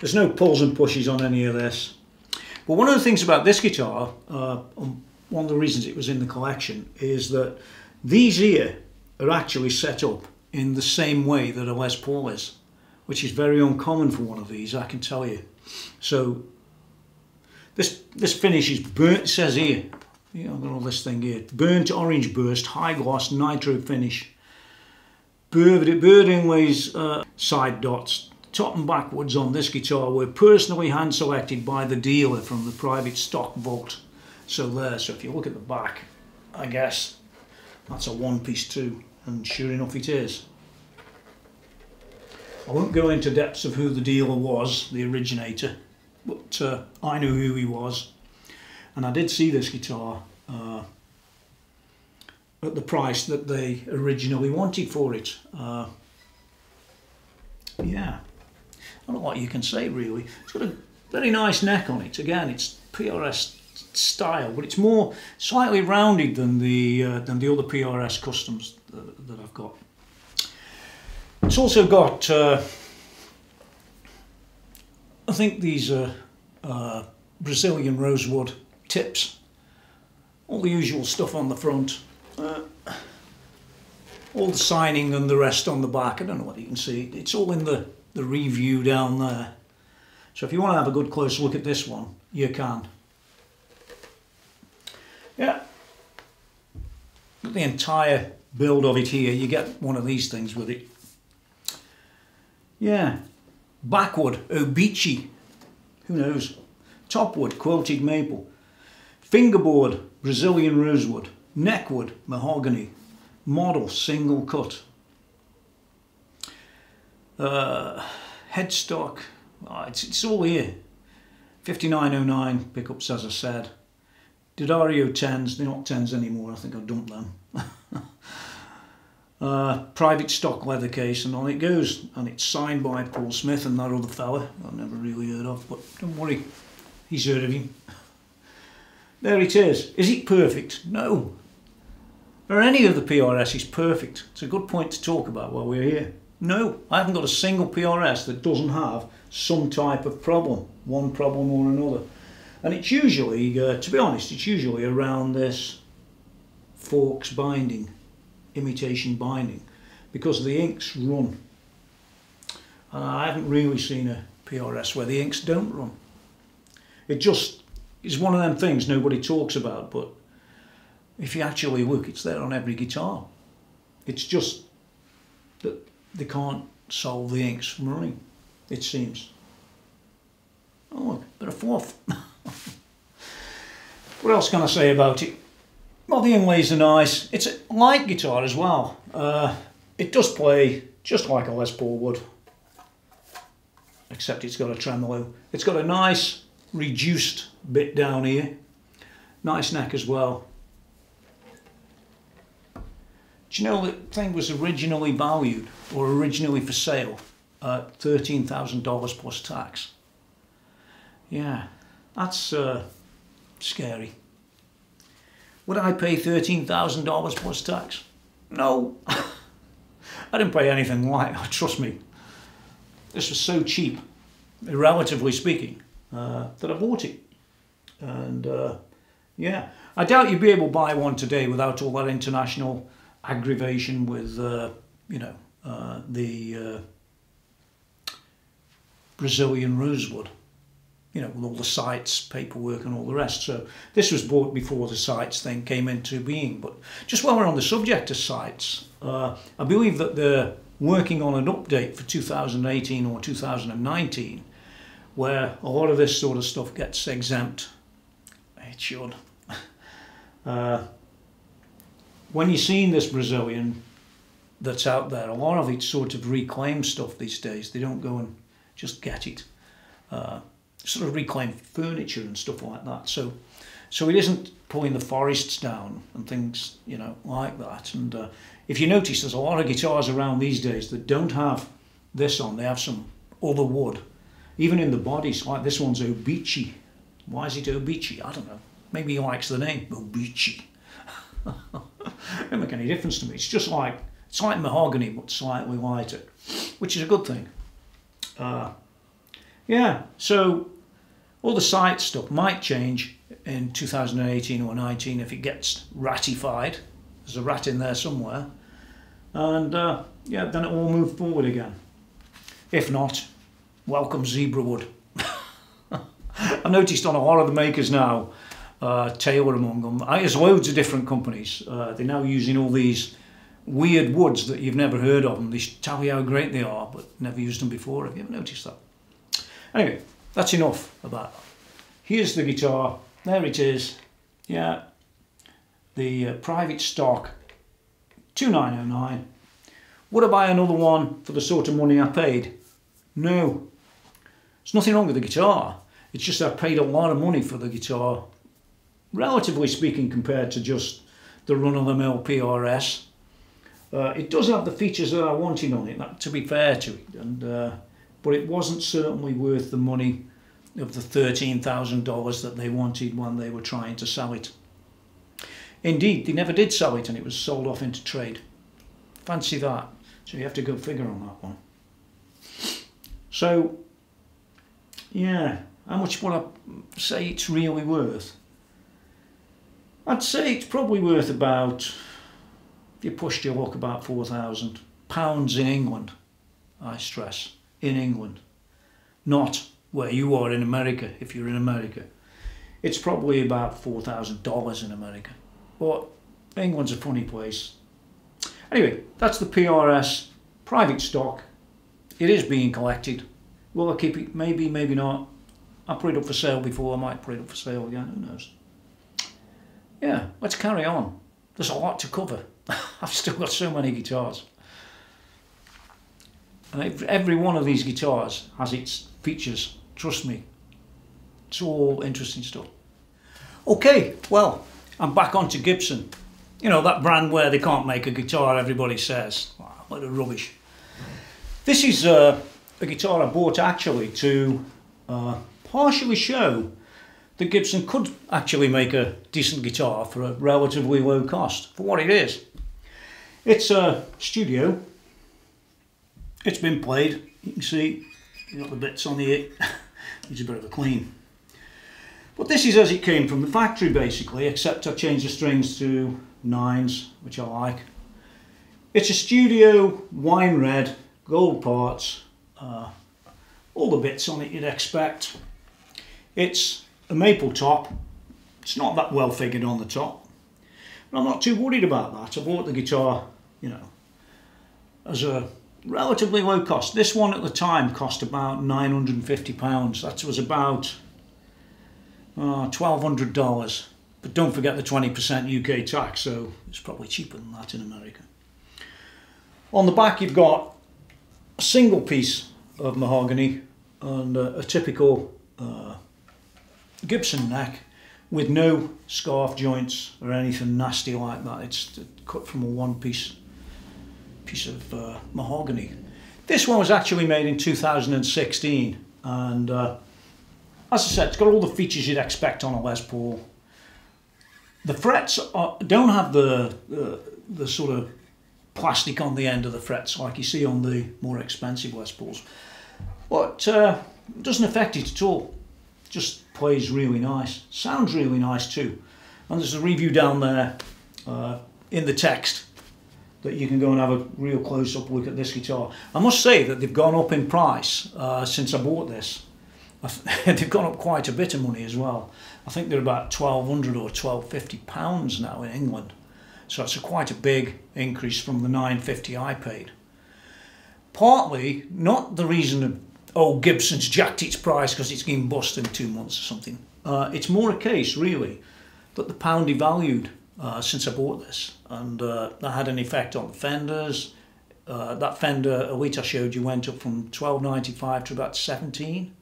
There's no pulls and pushes on any of this. But one of the things about this guitar, one of the reasons it was in the collection, is that these here are actually set up in the same way that a Les Paul is, which is very uncommon for one of these, I can tell you. So this finish is burnt, it says here, you know, all this thing here, burnt orange burst, high gloss nitro finish, bird inlays, side dots, top and backwards on this guitar were personally hand selected by the dealer from the Private Stock vault. So there, so if you look at the back, I guess that's a one piece too, and sure enough it is. I won't go into depths of who the dealer was, the originator, but I knew who he was, and I did see this guitar at the price that they originally wanted for it. Yeah, I don't know what you can say really. It's got a very nice neck on it. Again, it's PRS style, but it's more slightly rounded than the other PRS customs that I've got. It's also got, I think these are Brazilian Rosewood tips, all the usual stuff on the front, all the signing and the rest on the back. I don't know what you can see, it's all in the review down there. So if you want to have a good close look at this one, you can. Yeah, got the entire build of it here. You get one of these things with it. Yeah, backward Obeche, who knows, topwood quilted maple, fingerboard Brazilian rosewood, neckwood mahogany, model single cut, headstock, oh, it's all here, 5909 pickups as I said, Didario 10s, they're not 10s anymore, I think I dumped them. Private Stock leather case, and on it goes, and it's signed by Paul Smith and that other fella I've never really heard of, but don't worry, he's heard of him. There it is. Is it perfect? No. Are any of the PRSs perfect? It's a good point to talk about while we're here. No, I haven't got a single PRS that doesn't have some type of problem, one problem or another, and it's usually, to be honest, it's usually around this forks binding, imitation binding, because the inks run. And I haven't really seen a PRS where the inks don't run. It just is one of them things nobody talks about, but if you actually look, it's there on every guitar. It's just that they can't solve the inks from running, it seems. Oh look, they're a fourth. What else can I say about it? Well, the inlays are nice. It's a light guitar as well. It does play just like a Les Paul would, except it's got a tremolo. It's got a nice reduced bit down here. Nice neck as well. Do you know the thing was originally valued, or originally for sale, at $13,000 plus tax? Yeah, that's scary. Would I pay $13,000 plus tax? No. I didn't pay anything like that, trust me. This was so cheap, relatively speaking, that I bought it. And yeah, I doubt you'd be able to buy one today without all that international aggravation with, you know, the Brazilian rosewood. You know, with all the CITES paperwork and all the rest. So this was bought before the CITES thing came into being. But just while we're on the subject of CITES, I believe that they're working on an update for 2018 or 2019 where a lot of this sort of stuff gets exempt. It should. When you're seeing this Brazilian that's out there, a lot of it's sort of reclaimed stuff these days. They don't go and just get it. Sort of reclaimed furniture and stuff like that, so it isn't pulling the forests down and things, you know, like that. And if you notice, there's a lot of guitars around these days that don't have this on. They have some other wood, even in the bodies. Like this one's Obeche. Why is it Obeche? I don't know. Maybe he likes the name Obeche. It doesn't make any difference to me. It's just like tight mahogany, but slightly lighter, which is a good thing. Yeah, so all the CITES stuff might change in 2018 or 19 if it gets ratified. There's a rat in there somewhere. And yeah, then it will move forward again. If not, welcome zebrawood. I noticed on a lot of the makers now, Taylor among them, there's loads of different companies. They're now using all these weird woods that you've never heard of, and they tell you how great they are, but never used them before. Have you ever noticed that? Anyway, that's enough about that. Here's the guitar. There it is. Yeah, the Private Stock 2909. Would I buy another one for the sort of money I paid? No. There's nothing wrong with the guitar. It's just I paid a lot of money for the guitar, relatively speaking, compared to just the run-of-the-mill PRS. It does have the features that I wanted on it, to be fair to it, and but it wasn't certainly worth the money of the $13,000 that they wanted when they were trying to sell it. Indeed, they never did sell it, and it was sold off into trade. Fancy that. So you have to go figure on that one. So, yeah, how much would I say it's really worth? I'd say it's probably worth about, if you pushed your luck, about £4,000 in England. I stress, in England. Not where you are in America, if you're in America. It's probably about $4,000 in America. But England's a funny place. Anyway, that's the PRS Private Stock. It is being collected. Will I keep it? Maybe, maybe not. I put it up for sale before. I might put it up for sale again. Who knows? Yeah, let's carry on. There's a lot to cover. I've still got so many guitars. And every one of these guitars has its features. Trust me. It's all interesting stuff. Okay, well, I'm back onto Gibson. You know, that brand where they can't make a guitar, everybody says. Oh, what a rubbish. This is a guitar I bought actually to partially show that Gibson could actually make a decent guitar for a relatively low cost, for what it is. It's a Studio. It's been played. You can see you've got the bits on the it. It's a bit of a clean. But this is as it came from the factory, basically, except I changed the strings to 9s, which I like. It's a Studio wine red, gold parts, all the bits on it you'd expect. It's a maple top. It's not that well figured on the top, but I'm not too worried about that. I bought the guitar, you know, as a relatively low cost. This one at the time cost about £950. That was about $1,200, but don't forget the 20% UK tax, so it's probably cheaper than that in America. On the back you've got a single piece of mahogany and a typical Gibson neck with no scarf joints or anything nasty like that. It's cut from a one piece of mahogany. This one was actually made in 2016, and as I said, it's got all the features you'd expect on a Les Paul. The frets don't have the sort of plastic on the end of the frets like you see on the more expensive Les Pauls. But it doesn't affect it at all. It just plays really nice. Sounds really nice too. And there's a review down there in the text that you can go and have a real close-up look at this guitar. I must say that they've gone up in price since I bought this. They've gone up quite a bit of money as well. I think they're about £1,200 or £1,250 now in England. So it's quite a big increase from the £950 I paid. Partly, not the reason of, oh, Gibson's jacked its price because it's been bust in 2 months or something. It's more a case, really, that the pound devalued since I bought this. And that had an effect on the Fenders. That Fender Elite I showed you went up from £1,295 to about £1,700.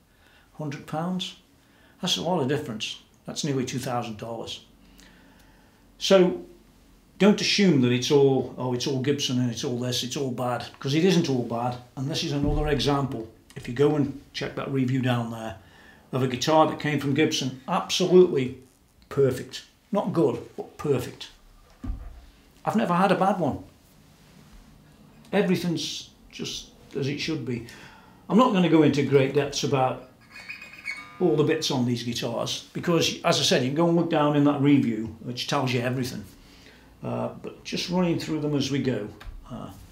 That's a lot of difference. That's nearly $2,000. So don't assume that it's all, oh, it's all Gibson and it's all this, it's all bad, because it isn't all bad. And this is another example, if you go and check that review down there, of a guitar that came from Gibson, absolutely perfect. Not good, but perfect. I've never had a bad one. everything's just as it should be. I'm not going to go into great depths about all the bits on these guitars because, as I said, you can go and look down in that review which tells you everything. But just running through them as we go.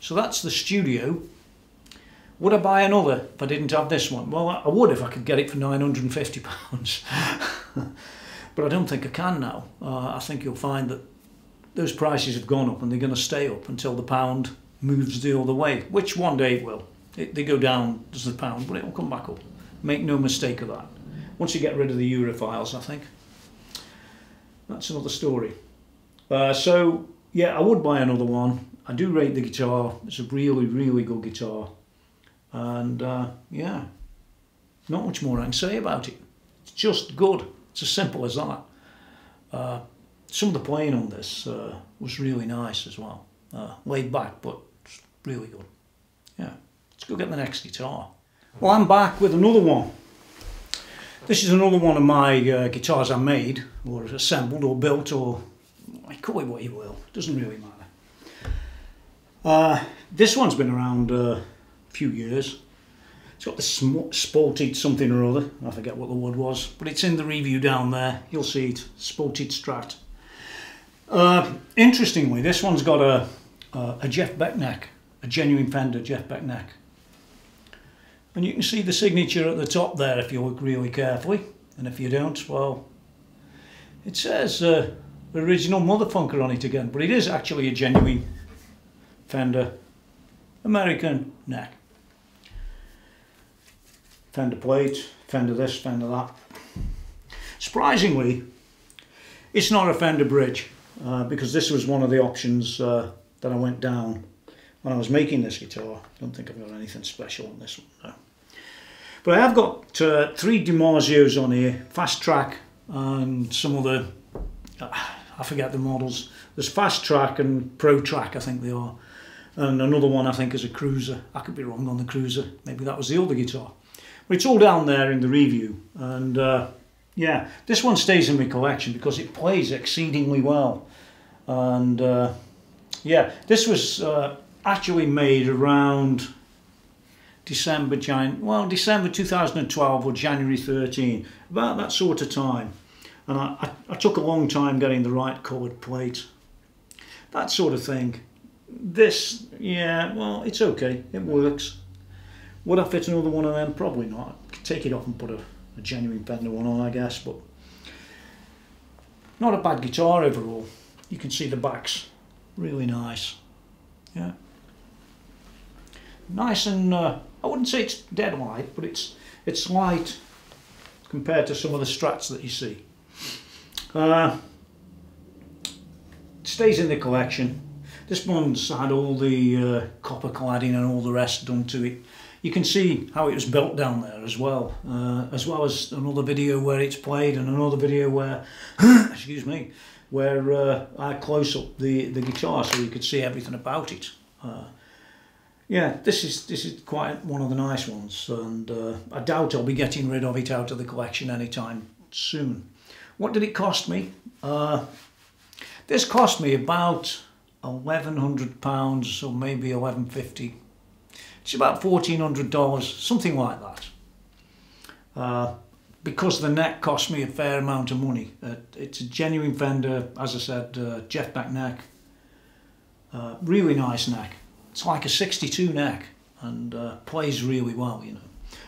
So that's the Studio. Would I buy another if I didn't have this one? Well, I would if I could get it for £950. But I don't think I can now. I think you'll find that those prices have gone up and they're going to stay up until the pound moves the other way, which one day it will. They go down as the pound, but it will come back up. Make no mistake of that. Once you get rid of the Europhiles, I think. That's another story. So, yeah, I would buy another one. I do rate the guitar. It's a really, really good guitar. And, yeah, not much more I can say about it. It's just good. It's as simple as that. Some of the playing on this was really nice as well. Laid back, but really good. Yeah, let's go get the next guitar. Well, I'm back with another one. This is another one of my guitars I made, or assembled, or built, or call it what you will. It doesn't really matter. This one's been around a few years. It's got this spotted something or other. I forget what the word was, but it's in the review down there. You'll see it. Spotted Strat. Interestingly, this one's got a Jeff Beck neck, a genuine Fender Jeff Beck neck. And you can see the signature at the top there if you look really carefully. And if you don't, well, it says original motherfunker on it again. But it is actually a genuine Fender American neck. Fender plate, Fender this, Fender that. Surprisingly, it's not a Fender bridge because this was one of the options that I went down when I was making this guitar. I don't think I've got anything special on this one, no. But I have got three DiMarzios on here, Fast Track and some other, I forget the models. There's Fast Track and Pro Track, I think they are. And another one I think is a Cruiser. I could be wrong on the Cruiser. Maybe that was the older guitar. But it's all down there in the review. And yeah, this one stays in my collection because it plays exceedingly well. And yeah, this was actually made around December 2012 or January 13, about that sort of time. And I took a long time getting the right coloured plate, that sort of thing. This, yeah, well, it's okay, it works. Would I fit another one of them? Probably not. I could take it off and put a genuine Fender one on, I guess, but not a bad guitar overall. You can see the back's really nice. Yeah. Nice and, I wouldn't say it's dead light, but it's light compared to some of the Strats that you see. It stays in the collection. This one's had all the copper cladding and all the rest done to it. You can see how it was built down there as well as another video where it's played and another video where, excuse me, where I close up the guitar so you could see everything about it. Yeah, this is quite one of the nice ones, and I doubt I'll be getting rid of it out of the collection anytime soon. What did it cost me? This cost me about £1,100 or maybe £1,150. It's about $1,400, something like that. Because the neck cost me a fair amount of money. It's a genuine Fender, as I said, Jeff Beck neck. Really nice neck. It's like a 62 neck and plays really well, you know.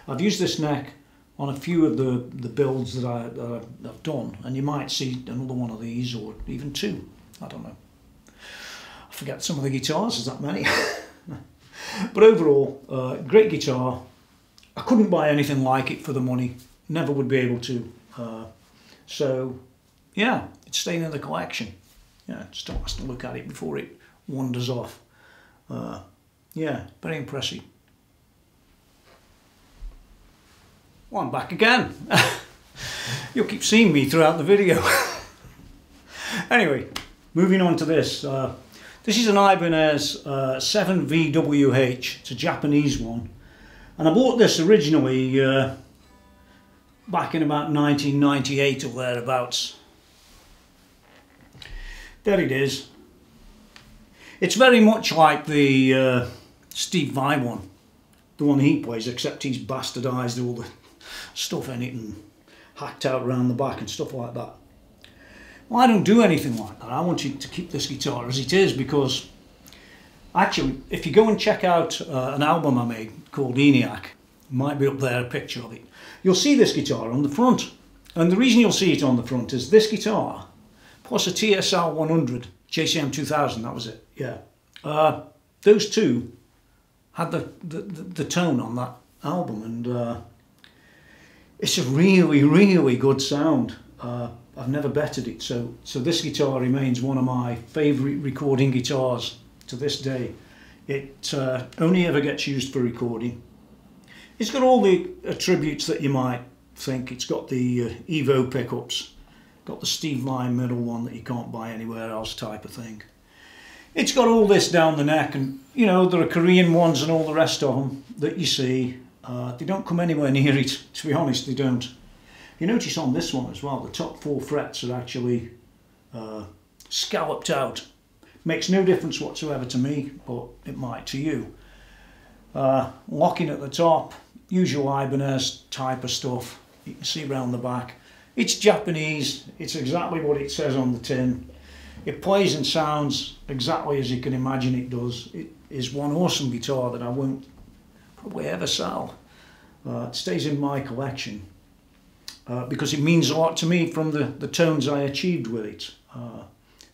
I've used this neck on a few of the builds that I've done, and you might see another one of these or even two. I don't know. I forget some of the guitars, there's that many. But overall, great guitar. I couldn't buy anything like it for the money. Never would be able to. So, yeah, it's staying in the collection. Yeah, just has to look at it before it wanders off. Yeah, very impressive. Well, I'm back again. You'll keep seeing me throughout the video. Anyway, moving on to this. This is an Ibanez 7VWH, it's a Japanese one, and I bought this originally back in about 1998 or thereabouts. There it is. It's very much like Steve Vai one, the one he plays, except he's bastardised all the stuff in it and hacked out round the back and stuff like that. Well, I don't do anything like that. I want you to keep this guitar as it is, because actually, if you go and check out an album I made called ENIAC, might be up there, a picture of it, you'll see this guitar on the front. And the reason you'll see it on the front is this guitar, plus a TSR 100, JCM 2000, that was it, yeah. Those two had the tone on that album, and it's a really, really good sound. I've never bettered it, so this guitar remains one of my favourite recording guitars to this day. It only ever gets used for recording. It's got all the attributes that you might think. It's got the Evo pickups, got the Steve Vai middle one that you can't buy anywhere else type of thing. It's got all this down the neck, and you know, there are Korean ones and all the rest of them that you see. They don't come anywhere near it, to be honest, they don't. You notice on this one as well, the top four frets are actually scalloped out. Makes no difference whatsoever to me, but it might to you. Locking at the top, usual Ibanez type of stuff. You can see round the back. It's Japanese, it's exactly what it says on the tin. It plays and sounds exactly as you can imagine it does. It is one awesome guitar that I won't probably ever sell. It stays in my collection because it means a lot to me from the tones I achieved with it.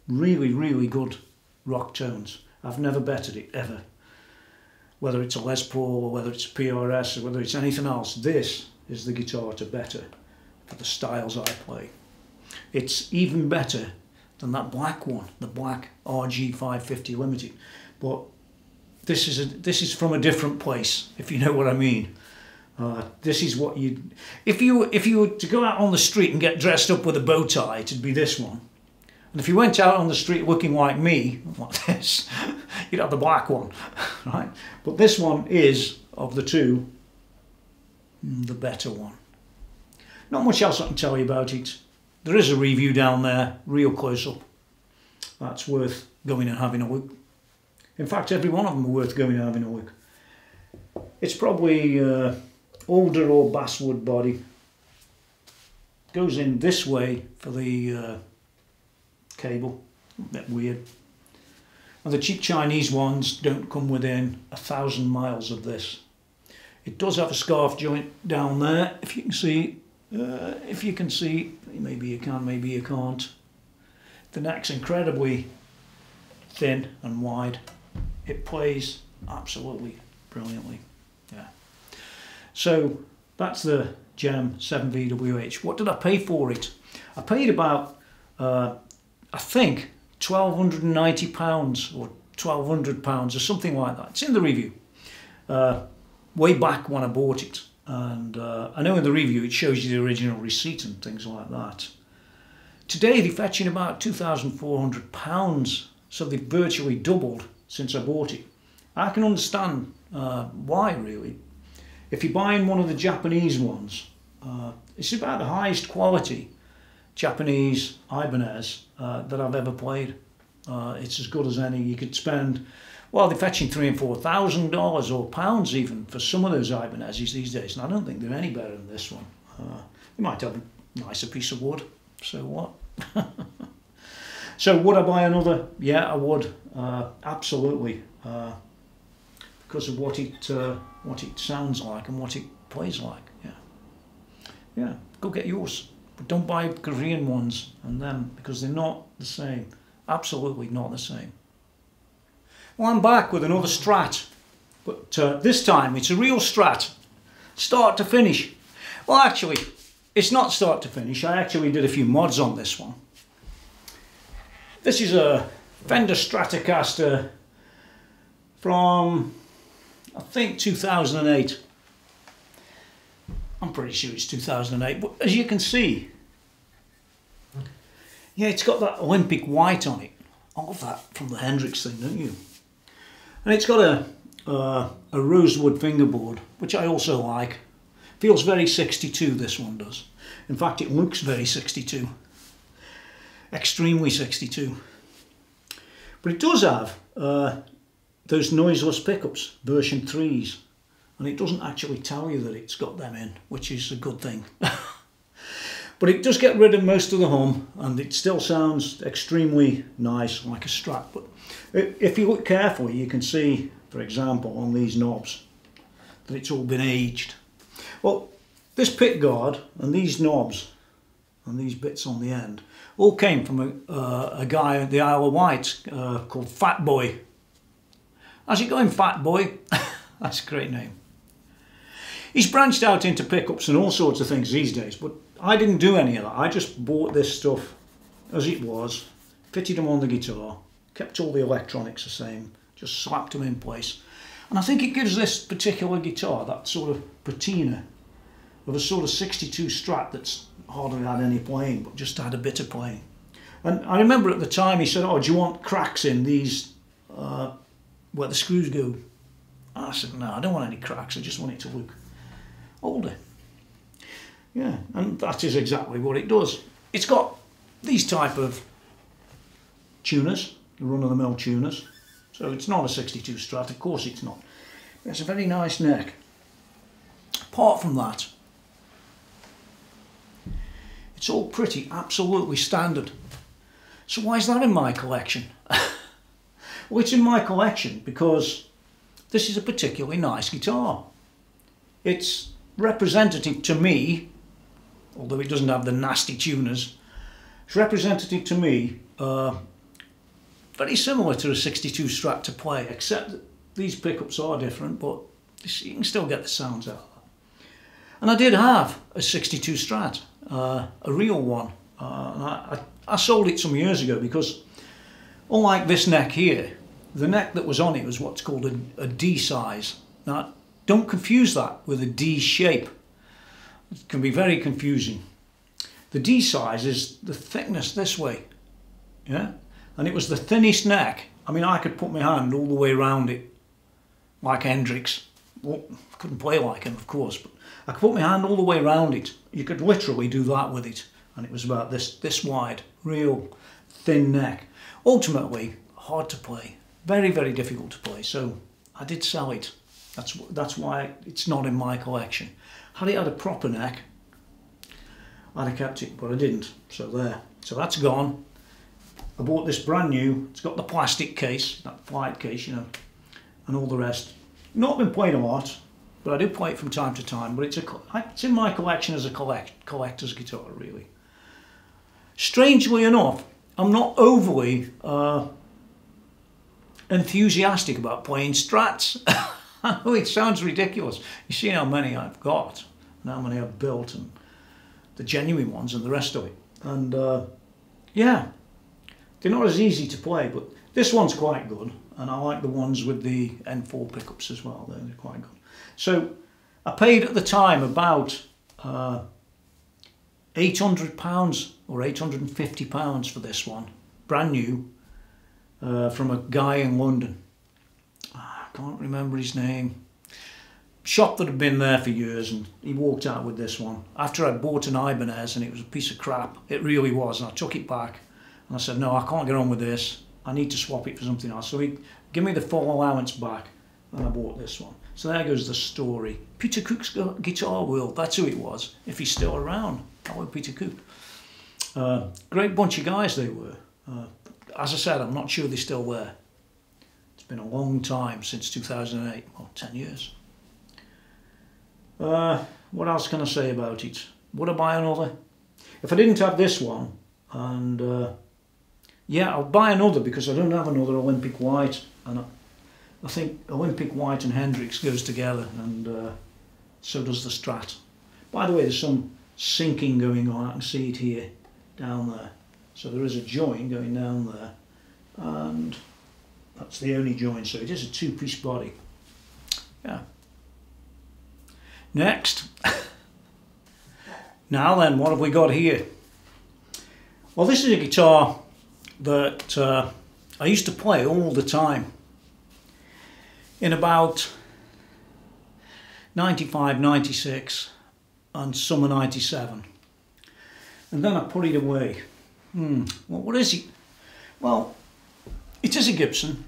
Really, really good rock tones. I've never bettered it, ever. Whether it's a Les Paul, or whether it's a PRS, or whether it's anything else, this is the guitar to better for the styles I play. It's even better than that black one, the black RG 550 Limited. But this is from a different place, if you know what I mean. This is what you, if you were to go out on the street and get dressed up with a bow tie, it'd be this one. And if you went out on the street looking like me, like this, you'd have the black one, right? But this one is, of the two, the better one. Not much else I can tell you about it. There is a review down there, real close up. That's worth going and having a look. In fact, every one of them are worth going and having a look. It's probably older or basswood body. Goes in this way for the cable, a bit weird. And the cheap Chinese ones don't come within 1,000 miles of this. It does have a scarf joint down there, if you can see. If you can see, maybe you can, maybe you can't. The neck's incredibly thin and wide. It plays absolutely brilliantly, yeah. So that's the Gem 7VWH. What did I pay for it? I paid about I think £1,290 or £1,200 or something like that. It's in the review. Way back when I bought it. And I know in the review it shows you the original receipt and things like that. Today they're fetching about £2,400, so they've virtually doubled since I bought it. I can understand why, really. If you're buying one of the Japanese ones, it's about the highest quality Japanese Ibanez that I've ever played. It's as good as any. You could spend, well, they're fetching $3,000 and $4,000 or pounds even for some of those Ibanezes these days, and I don't think they're any better than this one. They might have a nicer piece of wood, so what? So would I buy another? Yeah, I would, absolutely, because of what it sounds like and what it plays like. Yeah, yeah, go get yours. But don't buy Korean ones and them, because they're not the same. Absolutely not the same. Well, I'm back with another Strat, but this time it's a real Strat, start to finish. Well, actually, it's not start to finish. I actually did a few mods on this one. This is a Fender Stratocaster from, I think, 2008. I'm pretty sure it's 2008, but as you can see, yeah, it's got that Olympic white on it. I love that from the Hendrix thing, don't you? And it's got a rosewood fingerboard, which I also like. Feels very 62, this one does. In fact, it looks very 62. Extremely 62. But it does have There's Noiseless pickups, version 3s, and it doesn't actually tell you that it's got them in, which is a good thing. But it does get rid of most of the hum, and it still sounds extremely nice, like a Strat. But if you look carefully, you can see, for example, on these knobs, that it's all been aged. Well, this pick guard and these knobs and these bits on the end all came from a guy at the Isle of Wight called Fat Boy. How's it going, Fat Boy? That's a great name. He's branched out into pickups and all sorts of things these days, but I didn't do any of that. I just bought this stuff as it was, fitted them on the guitar, kept all the electronics the same, just slapped them in place. And I think it gives this particular guitar that sort of patina of a sort of 62 Strat that's hardly had any playing, but just had a bit of playing. And I remember at the time he said, oh, do you want cracks in these, where the screws go? And I said, no, I don't want any cracks, I just want it to look older. Yeah, and that is exactly what it does. It's got these type of tuners, run-of-the-mill tuners. So it's not a 62 Strat, of course it's not. It's a very nice neck. Apart from that, it's all pretty, absolutely standard. So why is that in my collection? Well, it's in my collection because this is a particularly nice guitar. It's representative to me, although it doesn't have the nasty tuners, it's representative to me, very similar to a 62 Strat to play, except that these pickups are different, but you can still get the sounds out of that. And I did have a 62 Strat, a real one, and I sold it some years ago because unlike this neck here, the neck that was on it was what's called a D size. Now, don't confuse that with a D shape. It can be very confusing. The D size is the thickness this way, yeah? And it was the thinnest neck. I mean, I could put my hand all the way around it, like Hendrix. Well, I couldn't play like him, of course, but I could put my hand all the way around it. You could literally do that with it. And it was about this wide, real thin neck. Ultimately, hard to play. Very, very difficult to play, so I did sell it. That's why it's not in my collection. Had it had a proper neck, I'd have kept it, but I didn't, so there. So that's gone. I bought this brand new. It's got the plastic case, that flight case, you know, and all the rest. Not been played a lot, but I do play it from time to time, but it's in my collection as a collector's guitar, really. Strangely enough, I'm not overly enthusiastic about playing Strats. It sounds ridiculous. You see how many I've got and how many I've built, and the genuine ones and the rest of it. And yeah, they're not as easy to play, but this one's quite good, and I like the ones with the N4 pickups as well. They're quite good. So I paid at the time about £800 or £850 for this one, brand new, from a guy in London. I can't remember his name. Shop that had been there for years, and he walked out with this one. After I bought an Ibanez, and it was a piece of crap, it really was, and I took it back. And I said, no, I can't get on with this. I need to swap it for something else. So he gave me the full allowance back, and I bought this one. So there goes the story. Peter Cook's Guitar World, that's who it was, if he's still around. Hello, Peter Cook. Great bunch of guys they were. As I said, I'm not sure they're still there. It's been a long time since 2008, well, 10 years. What else can I say about it? Would I buy another? If I didn't have this one, and... yeah, I'll buy another because I don't have another Olympic White, and I think Olympic White and Hendrix goes together, and so does the Strat. By the way, there's some sinking going on. I can see it here, down there. So there is a join going down there, and that's the only join. So it is a two-piece body. Yeah. Next. Now then, what have we got here? Well, this is a guitar that I used to play all the time. In about 95, 96 and summer 97. And then I put it away. Well, what is it? Well, it is a Gibson.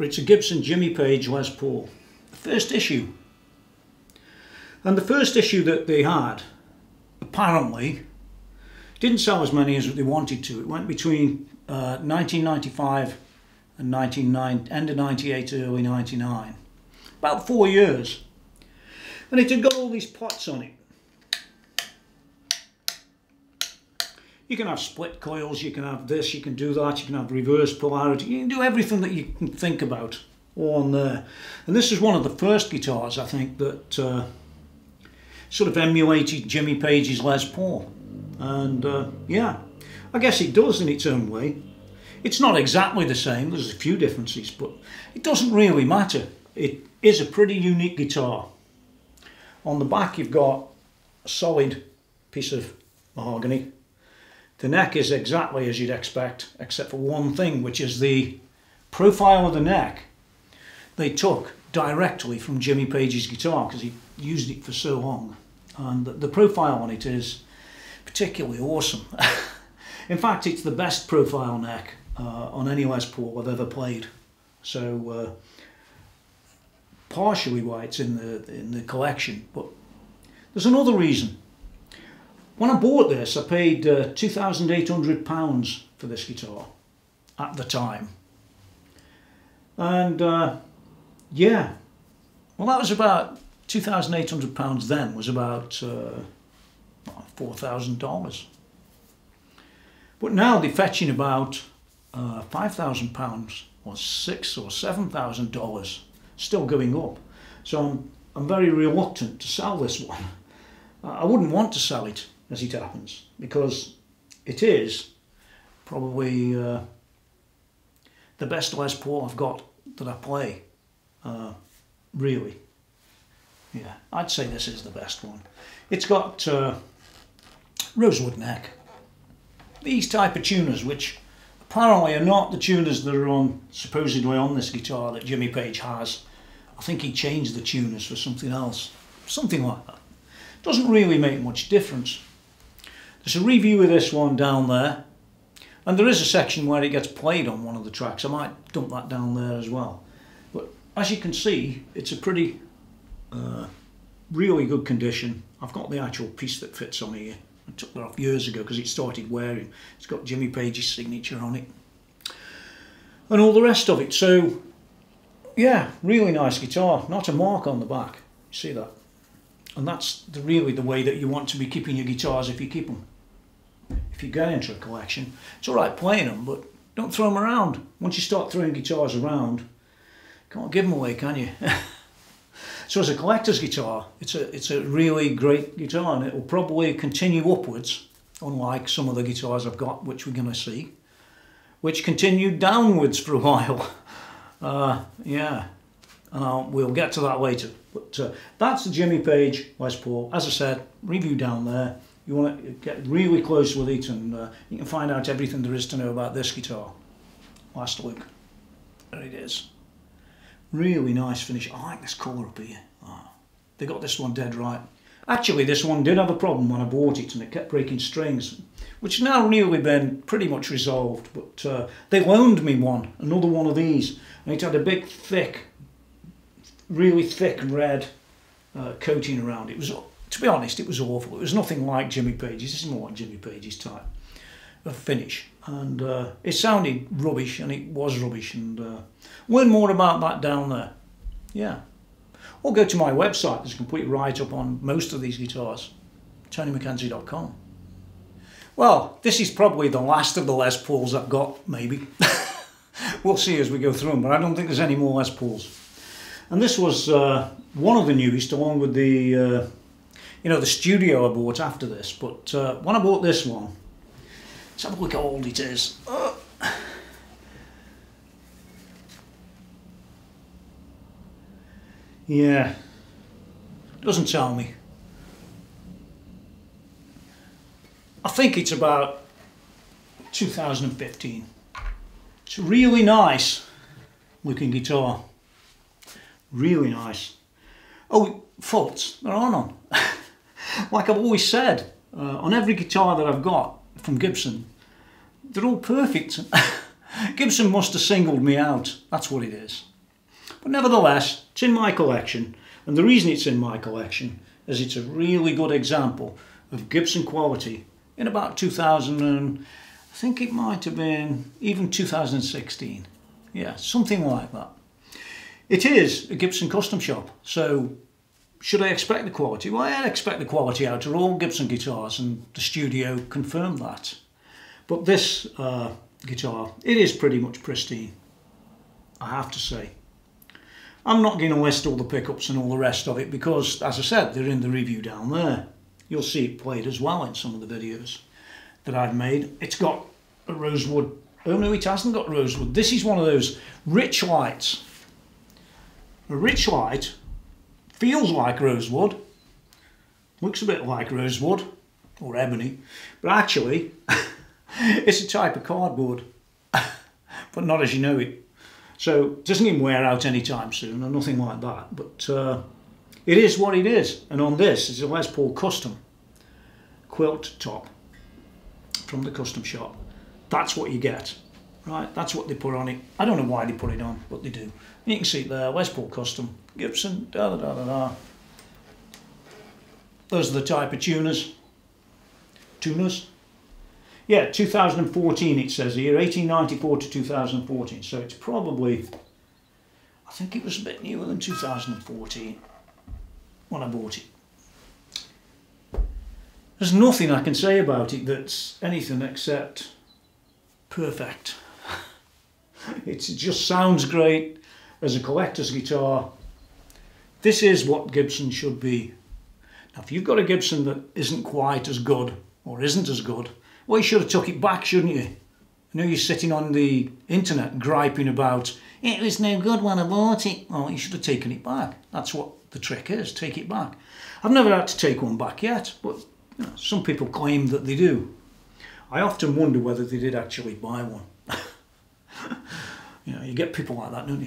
but it's a Gibson Jimmy Page Les Paul. The first issue. And the first issue that they had, apparently, didn't sell as many as they wanted to. It went between 1995 and end of 98, early 99. About 4 years. And it had got all these pots on it. You can have split coils, you can have this, you can do that, you can have reverse polarity, you can do everything that you can think about all on there. And this is one of the first guitars, I think, that sort of emulated Jimmy Page's Les Paul. And yeah, I guess it does in its own way. It's not exactly the same, there's a few differences, but it doesn't really matter. It is a pretty unique guitar. On the back you've got a solid piece of mahogany. The neck is exactly as you'd expect, except for one thing, which is the profile of the neck they took directly from Jimmy Page's guitar, because he used it for so long. And the profile on it is particularly awesome. In fact, it's the best profile neck on any Les Paul I've ever played. So partially why it's in the collection, but there's another reason. When I bought this, I paid £2,800 for this guitar at the time. And yeah, well, that was about £2,800 then, was about $4,000. But now they're fetching about £5,000 or $6,000 or $7,000, still going up. So I'm very reluctant to sell this one. I wouldn't want to sell it, as it happens, because it is probably the best Les Paul I've got that I play, really. Yeah, I'd say this is the best one. It's got rosewood neck. These type of tuners, which apparently are not the tuners that are on, supposedly on this guitar that Jimmy Page has. I think he changed the tuners for something else, something like that. Doesn't really make much difference. There's a review of this one down there, and there is a section where it gets played on one of the tracks. I might dump that down there as well. But as you can see, it's a pretty, really good condition. I've got the actual piece that fits on here. I took that off years ago because it started wearing. It's got Jimmy Page's signature on it and all the rest of it. So yeah, really nice guitar. Not a mark on the back. You see that? And that's really the way that you want to be keeping your guitars if you keep them. If you go into a collection, it's alright playing them, but don't throw them around. Once you start throwing guitars around, you can't give them away, can you? So as a collector's guitar, it's a really great guitar, and it will probably continue upwards, unlike some of the guitars I've got, which we're going to see, which continued downwards for a while. Yeah. And we'll get to that later. But that's the Jimmy Page Les Paul. As I said, review down there. You want to get really close with it, and you can find out everything there is to know about this guitar. Last look. There it is. Really nice finish. I like this colour up here. Oh, they got this one dead right. Actually, this one did have a problem when I bought it, and it kept breaking strings, which has now really been pretty much resolved. But they loaned me one, another one of these, and it had a big, thick, really thick red coating around it. Was, to be honest, it was awful. It was nothing like Jimmy Page's. This is more like Jimmy Page's type of finish, and it sounded rubbish, and it was rubbish. And learn more about that down there. Yeah, or go to my website. There's a complete write-up on most of these guitars, TonyMcKenzie.com. Well, this is probably the last of the Les Pauls I've got. Maybe we'll see as we go through them, but I don't think there's any more Les Pauls. And this was one of the newest, along with the, you know, the Studio I bought after this. But when I bought this one, let's have a look how old it is. Yeah, doesn't tell me. I think it's about 2015. It's a really nice looking guitar. Really nice. Oh, faults, there are none. Like I've always said, on every guitar that I've got from Gibson, they're all perfect. Gibson must have singled me out. That's what it is. But nevertheless, it's in my collection. And the reason it's in my collection is it's a really good example of Gibson quality in about 2000 and I think it might have been even 2016. Yeah, something like that. It is a Gibson Custom Shop, so should I expect the quality? Well, I expect the quality out of all Gibson guitars, and the Studio confirmed that. But this guitar, it is pretty much pristine, I have to say. I'm not going to list all the pickups and all the rest of it because, as I said, they're in the review down there. You'll see it played as well in some of the videos that I've made. It's got a rosewood. Oh no, it hasn't got rosewood. This is one of those rich lights. A rich light feels like rosewood, looks a bit like rosewood or ebony, but actually it's a type of cardboard, but not as you know it. So it doesn't even wear out anytime soon or nothing like that, but it is what it is. And on this is a Les Paul Custom quilt top from the Custom Shop. That's what you get, right? That's what they put on it. I don't know why they put it on, but they do. And you can see it there, Les Paul Custom, Gibson, da da da da da. Those are the type of tuners. Tuners? Yeah, 2014 it says here, 1894 to 2014. So it's probably, I think it was a bit newer than 2014 when I bought it. There's nothing I can say about it that's anything except perfect. It just sounds great as a collector's guitar. This is what Gibson should be. Now, if you've got a Gibson that isn't quite as good or isn't as good, well, you should have took it back, shouldn't you? I know you're sitting on the internet griping about, it was no good when I bought it. Well, you should have taken it back. That's what the trick is, take it back. I've never had to take one back yet, but you know, some people claim that they do. I often wonder whether they did actually buy one. You know, you get people like that, don't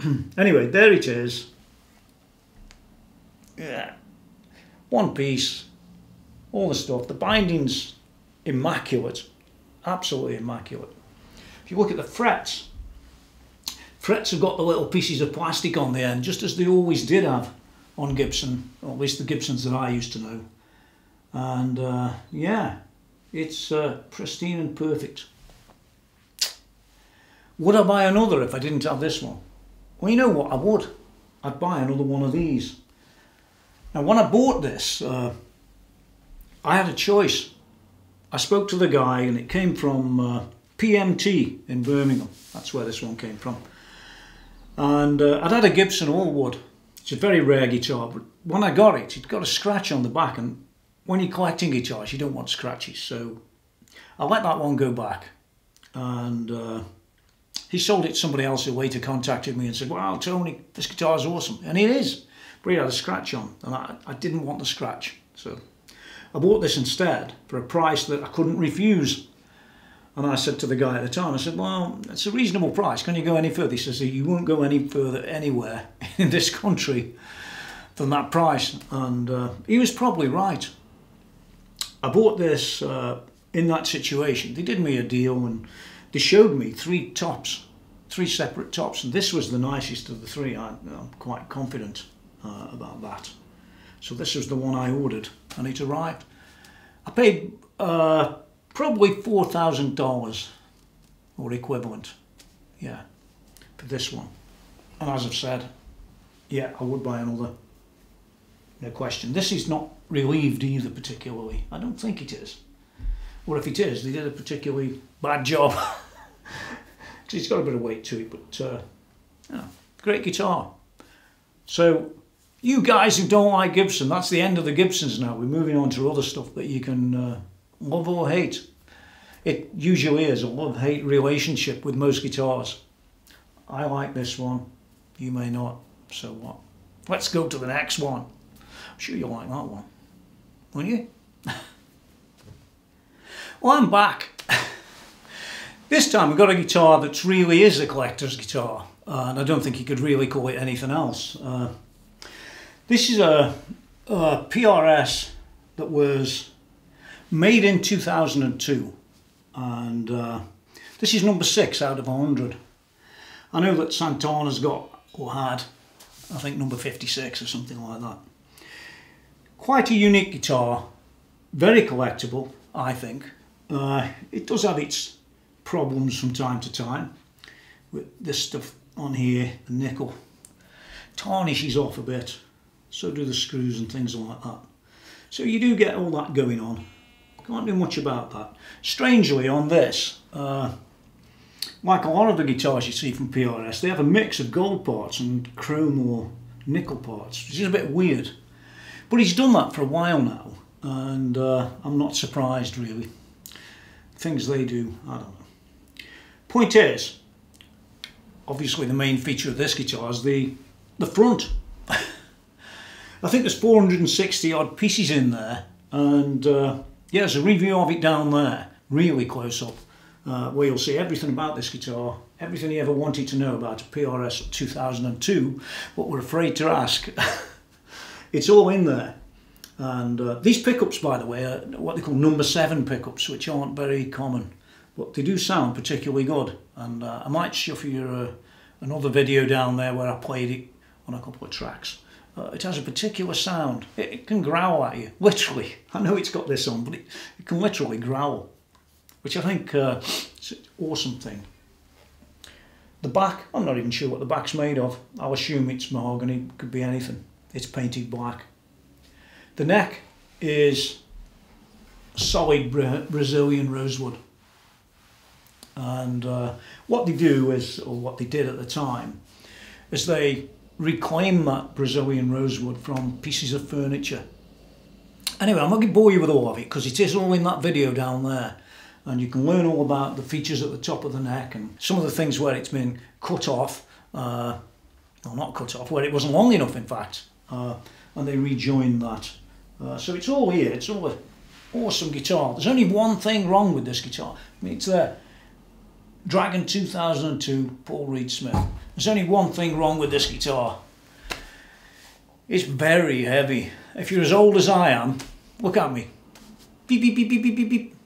you? Anyway, there it is. Yeah. One piece, all the stuff, the bindings, immaculate, absolutely immaculate. If you look at the frets, frets have got the little pieces of plastic on the end, just as they always did have on Gibson, or at least the Gibsons that I used to know. And yeah, it's pristine and perfect. Would I buy another if I didn't have this one? Well, you know what, I would. I'd buy another one of these. Now, when I bought this, I had a choice. I spoke to the guy and it came from PMT in Birmingham. That's where this one came from. And I'd had a Gibson all wood. It's a very rare guitar, but when I got it, it got a scratch on the back, and when you're collecting guitars, you don't want scratches. So I let that one go back. And he sold it to somebody else who later contacted me and said, wow, Tony, this guitar's awesome. And it is, but he had a scratch on, and I didn't want the scratch. So I bought this instead for a price that I couldn't refuse. And I said to the guy at the time, I said, well, it's a reasonable price. Can you go any further? He says, you won't go any further anywhere in this country than that price. And he was probably right. I bought this in that situation. They did me a deal and they showed me three tops, three separate tops. And this was the nicest of the three. I'm quite confident about that. So this was the one I ordered, and it arrived. I paid probably $4,000 or equivalent, yeah, for this one. And as I've said, yeah, I would buy another, no question. This is not relieved either particularly. I don't think it is. Or if it is, they did a particularly bad job. Because it's got a bit of weight to it, but yeah, great guitar. So you guys who don't like Gibson, that's the end of the Gibsons now. We're moving on to other stuff that you can love or hate. It usually is a love-hate relationship with most guitars. I like this one, you may not, so what? Let's go to the next one. I'm sure you'll like that one, won't you? Well, I'm back. This time we've got a guitar that really is a collector's guitar, and I don't think you could really call it anything else. This is a PRS that was made in 2002, and this is number 6 out of 100. I know that Santana's got or had, I think, number 56 or something like that. Quite a unique guitar, very collectible, I think. It does have its problems from time to time with this stuff on here. The nickel tarnishes off a bit, so do the screws and things like that. So you do get all that going on. Can't do much about that. Strangely on this, like a lot of the guitars you see from PRS, they have a mix of gold parts and chrome or nickel parts, which is a bit weird. But he's done that for a while now, and I'm not surprised really. Things they do, I don't know. Point is, obviously the main feature of this guitar is the front. I think there's 460 odd pieces in there, and yeah, there's a review of it down there, really close up, where you'll see everything about this guitar, everything you ever wanted to know about a PRS 2002, but were afraid to ask. It's all in there. And these pickups, by the way, are what they call number 7 pickups, which aren't very common, but they do sound particularly good. And I might shuffle you another video down there where I played it on a couple of tracks. It has a particular sound. It can growl at you, literally. I know it's got this on, but it can literally growl, which I think is an awesome thing. The back, I'm not even sure what the back's made of. I'll assume it's mahogany, could be anything. It's painted black. The neck is solid Brazilian rosewood. And what they do is, or what they did at the time, is they reclaim that Brazilian rosewood from pieces of furniture. Anyway, I'm not going to bore you with all of it, because it is all in that video down there. And you can learn all about the features at the top of the neck and some of the things where it's been cut off, or not cut off, where it wasn't long enough, in fact. And they rejoined that. So it's all here, it's all an awesome guitar. There's only one thing wrong with this guitar. I mean, it's there. Dragon 2002, Paul Reed Smith. There's only one thing wrong with this guitar. It's very heavy. If you're as old as I am, look at me. Beep, beep, beep, beep, beep, beep, beep.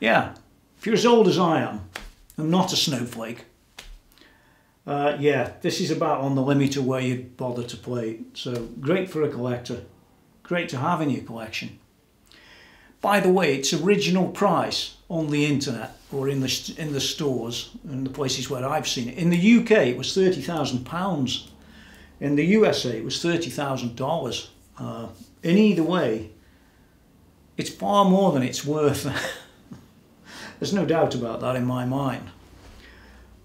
Yeah, if you're as old as I am, I'm not a snowflake. Yeah, this is about on the limit of where you'd bother to play it. So great for a collector, great to have in your collection. By the way, its original price on the internet or in the stores and the places where I've seen it, in the UK it was £30,000. In the USA it was $30,000. In either way, it's far more than it's worth. There's no doubt about that in my mind.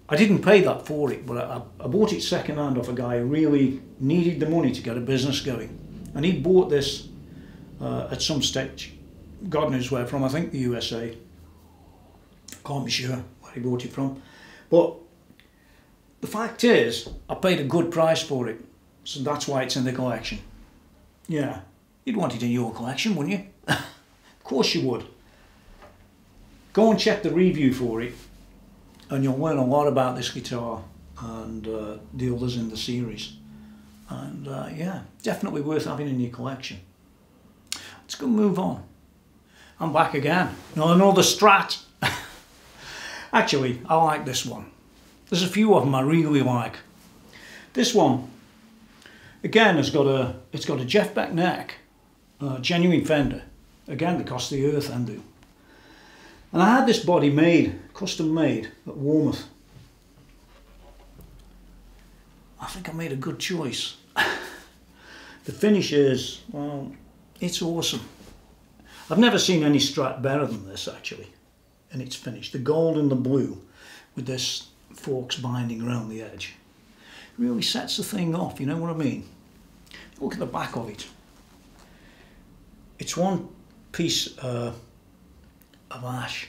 I didn't pay that for it, but I bought it secondhand off a guy who really needed the money to get a business going. And he bought this at some stage, God knows where from, I think the USA. Can't be sure where he bought it from. But the fact is, I paid a good price for it, so that's why it's in the collection. Yeah, you'd want it in your collection, wouldn't you? Of course you would. Go and check the review for it, and you'll learn a lot about this guitar and the others in the series. And yeah, definitely worth having in your collection. Let's go move on. I'm back again. Now another Strat. Actually, I like this one. There's a few of them I really like. This one, again, it's got a Jeff Beck neck, genuine Fender. Again, they cost the earth and do. And I had this body made, custom made, at Warmoth. I think I made a good choice. The finish is, well, it's awesome. I've never seen any Strat better than this, actually, in its finish. The gold and the blue, with this forks binding around the edge. It really sets the thing off, you know what I mean? Look at the back of it. It's one piece of ash,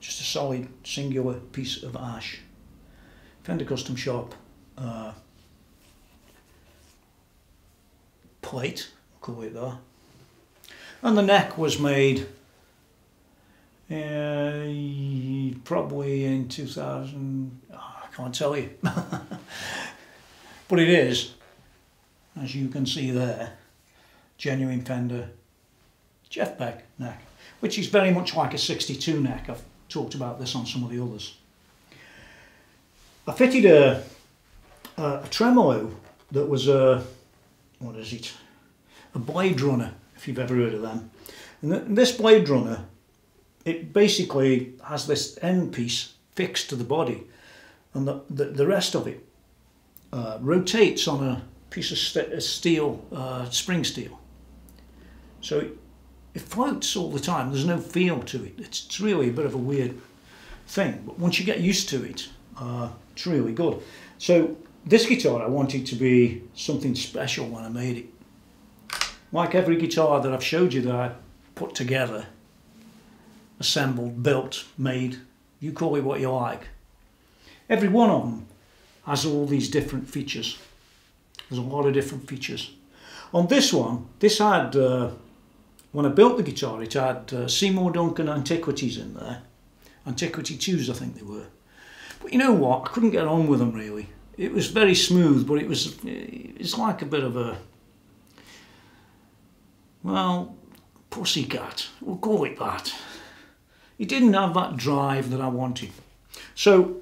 just a solid singular piece of ash. Fender Custom Shop plate, we'll call it that. And the neck was made probably in 2000, oh, I can't tell you. But it is, as you can see there, genuine Fender Jeff Beck neck, which is very much like a 62 neck. I've talked about this on some of the others. I fitted a tremolo that was a Blade Runner, if you've ever heard of them. And this Blade Runner, it basically has this end piece fixed to the body, and the rest of it rotates on a piece of steel, spring steel. So it floats all the time. There's no feel to it. It's really a bit of a weird thing, but once you get used to it, it's really good. So this guitar I wanted to be something special when I made it. Like every guitar that I've showed you that I put together, assembled, built, made, you call it what you like. Every one of them has all these different features. There's a lot of different features. On this one, this had, when I built the guitar, it had Seymour Duncan Antiquities in there. Antiquity 2s, I think they were. But you know what? I couldn't get on with them really. It was very smooth, but it's like a bit of a, well, pussycat. We'll call it that. It didn't have that drive that I wanted. So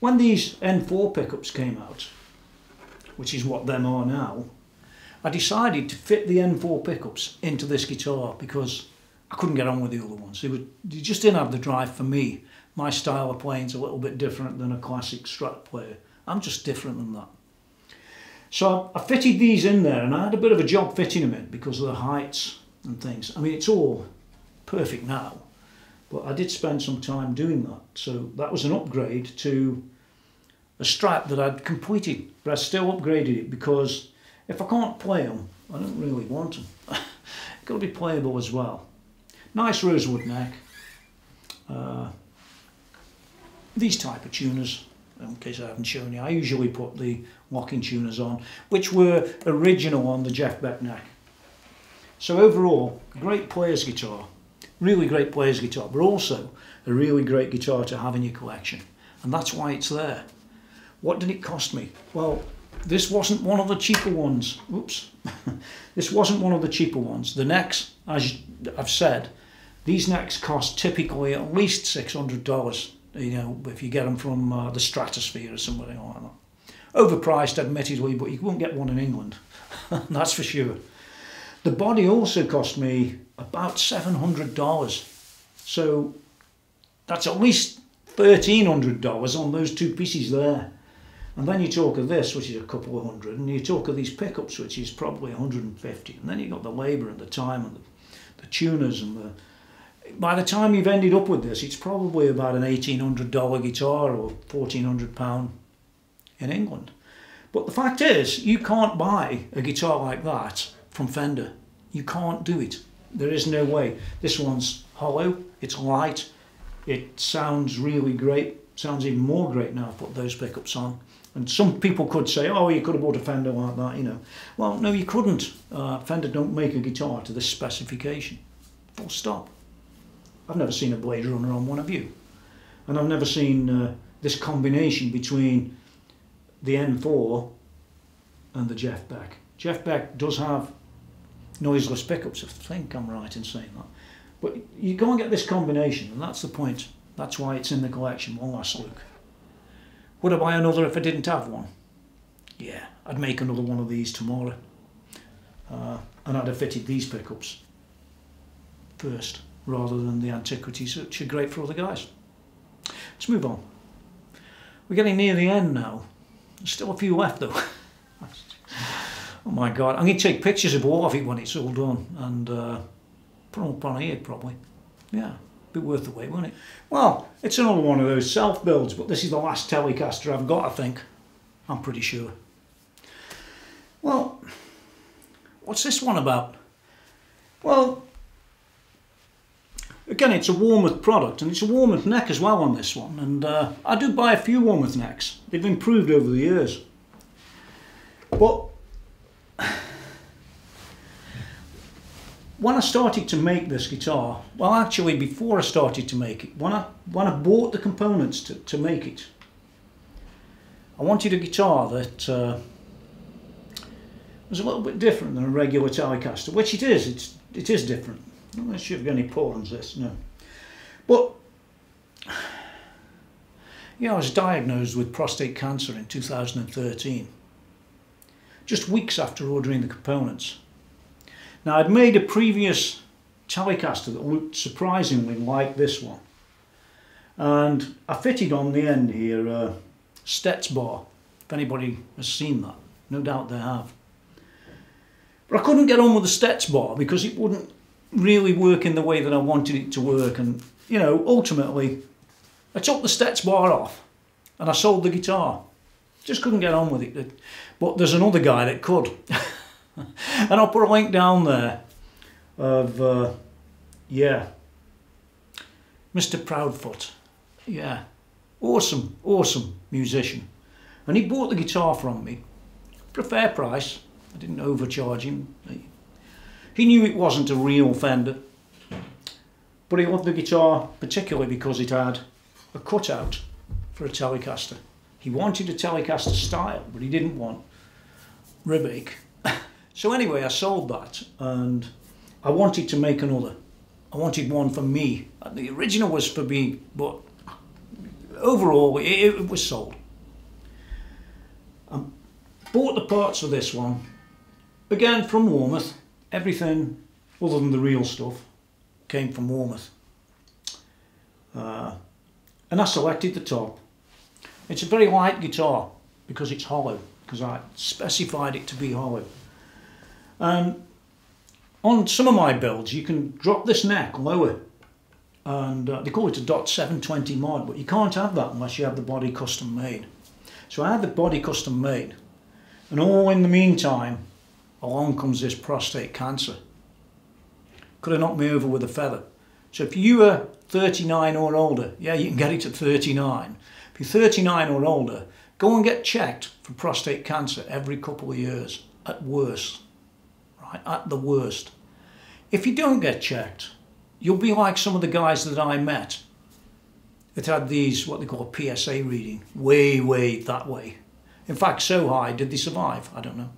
when these N4 pickups came out, which is what them are now, I decided to fit the N4 pickups into this guitar because I couldn't get on with the other ones. They just didn't have the drive for me. My style of playing is a little bit different than a classic Strat player. I'm just different than that. So I fitted these in there, and I had a bit of a job fitting them in because of the heights and things. I mean, it's all perfect now, but I did spend some time doing that. So that was an upgrade to a Strat that I'd completed, but I still upgraded it because if I can't play them, I don't really want them. It's got to be playable as well. Nice rosewood neck. These type of tuners, in case I haven't shown you, I usually put the locking tuners on, which were original on the Jeff Beck neck. So overall, great player's guitar, really great player's guitar, but also a really great guitar to have in your collection, and that's why it's there. What did it cost me? Well, this wasn't one of the cheaper ones. Oops. This wasn't one of the cheaper ones. The necks, as I've said, these necks cost typically at least $600. You know, if you get them from the Stratosphere or something like that. Overpriced, admittedly, but you won't get one in England. That's for sure. The body also cost me about $700. So that's at least $1,300 on those two pieces there. And then you talk of this, which is a couple of hundred, and you talk of these pickups, which is probably 150. And then you've got the labour and the time and the tuners and the... By the time you've ended up with this, it's probably about an $1,800 guitar or £1,400 in England. But the fact is, you can't buy a guitar like that from Fender. You can't do it. There is no way. This one's hollow, it's light, it sounds really great, sounds even more great now I've put those pickups on. And some people could say, oh, you could have bought a Fender like that, you know. Well, no, you couldn't. Fender don't make a guitar to this specification. Full stop. I've never seen a Blade Runner on one of you. And I've never seen this combination between the N4 and the Jeff Beck. Jeff Beck does have noiseless pickups, I think I'm right in saying that. But you go and get this combination, and that's the point. That's why it's in the collection, one last look. Would I buy another if I didn't have one? Yeah, I'd make another one of these tomorrow. And I'd have fitted these pickups first, rather than the Antiquities, which are great for other guys. Let's move on. We're getting near the end now. There's still a few left though. Oh my God, I'm going to take pictures of all of it when it's all done and put them up on here probably. Yeah, be worth the wait, won't it? Well, it's another one of those self-builds, but this is the last Telecaster I've got, I think. I'm pretty sure. Well, what's this one about? Well, again, it's a Warmoth product, and it's a Warmoth neck as well on this one, and I do buy a few Warmoth necks. They've improved over the years. But when I started to make this guitar, well, actually, before I started to make it, when I bought the components to make it, I wanted a guitar that was a little bit different than a regular Telecaster, which it is. It is different. I'm not sure if you've got any pawns, this, no. But You know, I was diagnosed with prostate cancer in 2013, just weeks after ordering the components. Now, I'd made a previous Telecaster that looked surprisingly like this one, and I fitted on the end here a Stetz bar, if anybody has seen that. No doubt they have. But I couldn't get on with the Stetz bar because it wouldn't really work in the way that I wanted it to work, and, you know, ultimately I took the Stetz bar off and I sold the guitar. Just couldn't get on with it. But there's another guy that could. And I'll put a link down there of, yeah, Mr. Proudfoot. Yeah, awesome, awesome musician. And he bought the guitar from me for a fair price. I didn't overcharge him. He knew it wasn't a real Fender, but he loved the guitar particularly because it had a cutout for a Telecaster. He wanted a Telecaster style, but he didn't want rib ache. So anyway, I sold that, and I wanted to make another. I wanted one for me. The original was for me, but overall it was sold. I bought the parts of this one, again from Warmoth. Everything other than the real stuff came from Warmoth. And I selected the top. It's a very light guitar because it's hollow, because I specified it to be hollow. And on some of my builds you can drop this neck lower, and they call it a .720 mod, but you can't have that unless you have the body custom made. So I had the body custom made, and all in the meantime along comes this prostate cancer. Could have knocked me over with a feather. So if you were 39 or older, yeah, you can get it at 39. If you're 39 or older, go and get checked for prostate cancer every couple of years, at worst. Right, at the worst. If you don't get checked, you'll be like some of the guys that I met that had these, what they call a PSA reading, way, way that way. In fact, so high, did they survive? I don't know.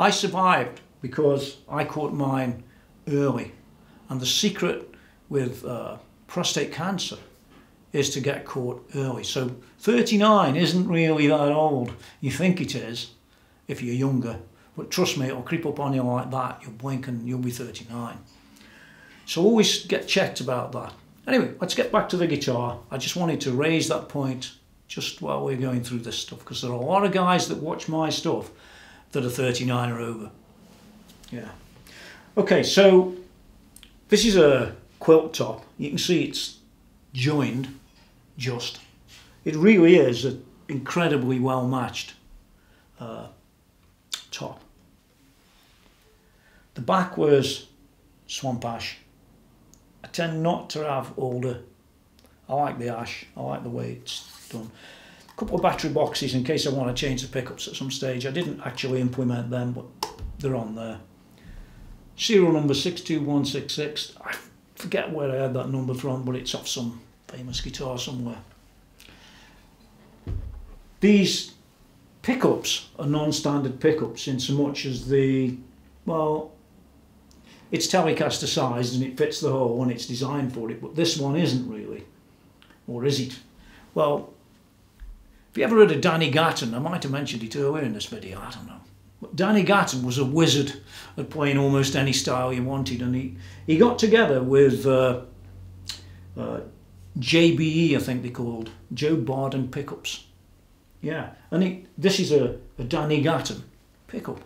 I survived because I caught mine early. And the secret with prostate cancer is to get caught early. So 39 isn't really that old. You think it is if you're younger, but trust me, it'll creep up on you like that. You'll blink and you'll be 39. So always get checked about that. Anyway, let's get back to the guitar. I just wanted to raise that point just while we're going through this stuff, because there are a lot of guys that watch my stuff that are 39 or over. Yeah. Okay, so this is a quilt top. You can see it's joined just. It really is an incredibly well matched top. The back was swamp ash. I tend not to have alder. I like the ash. I like the way it's done. Couple of battery boxes in case I want to change the pickups at some stage. I didn't actually implement them, but they're on there. Serial number 62166. I forget where I had that number from, but it's off some famous guitar somewhere. These pickups are non-standard pickups in so much as the, well, it's Telecaster sized and it fits the hole and it's designed for it, but this one isn't really. Or is it? Well, if you ever heard of Danny Gatton, I might have mentioned it earlier in this video, I don't know. But Danny Gatton was a wizard at playing almost any style you wanted, and he got together with JBE, I think they called, Joe Barden pickups. Yeah, and this is a Danny Gatton pickup.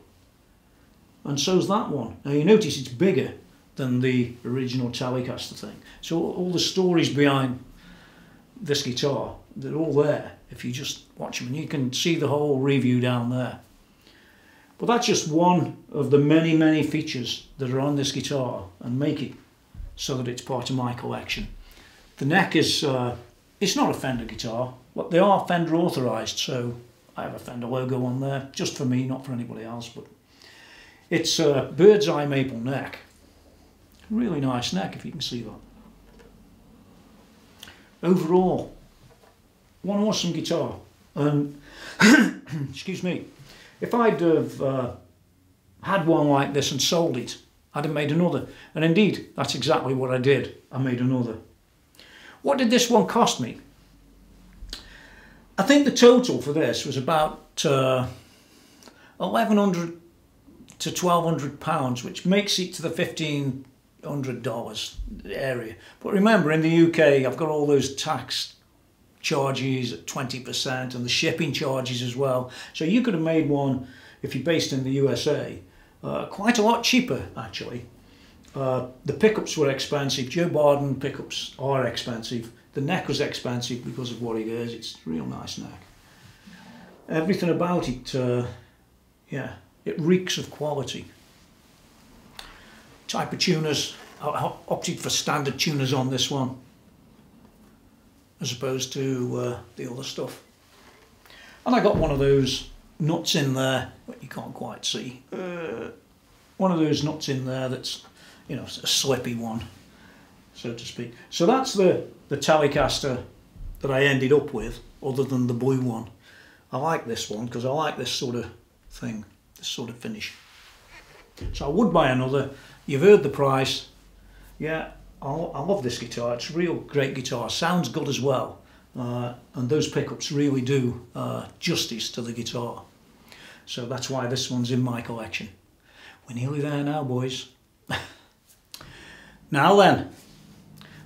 And so's that one. Now you notice it's bigger than the original Telecaster thing. So all the stories behind this guitar, they're all there if you just watch them, and you can see the whole review down there. But that's just one of the many, many features that are on this guitar and make it so that it's part of my collection. The neck is, it's not a Fender guitar, but they are Fender authorised, so I have a Fender logo on there, just for me, not for anybody else. But it's a bird's eye maple neck. Really nice neck if you can see that. Overall, one awesome guitar, and excuse me, if I'd have had one like this and sold it, I'd have made another, and indeed that's exactly what I did. I made another. What did this one cost me? I think the total for this was about $1,100 to £1,200, which makes it to the $1,500 area. But remember, in the UK, I've got all those tax charges at 20% and the shipping charges as well. So you could have made one, if you're based in the USA, quite a lot cheaper, actually. The pickups were expensive. Joe Barden pickups are expensive. The neck was expensive because of what it is. It's a real nice neck. Everything about it, yeah, it reeks of quality. Type of tuners, I opted for standard tuners on this one as opposed to the other stuff. And I got one of those nuts in there, but you can't quite see. One of those nuts in there that's, you know, a slippy one, so to speak. So that's the Telecaster that I ended up with, other than the blue one. I like this one because I like this sort of thing, this sort of finish. So I would buy another. You've heard the price. Yeah, I love this guitar. It's a real great guitar. Sounds good as well. And those pickups really do justice to the guitar. So that's why this one's in my collection. We're nearly there now, boys. Now then,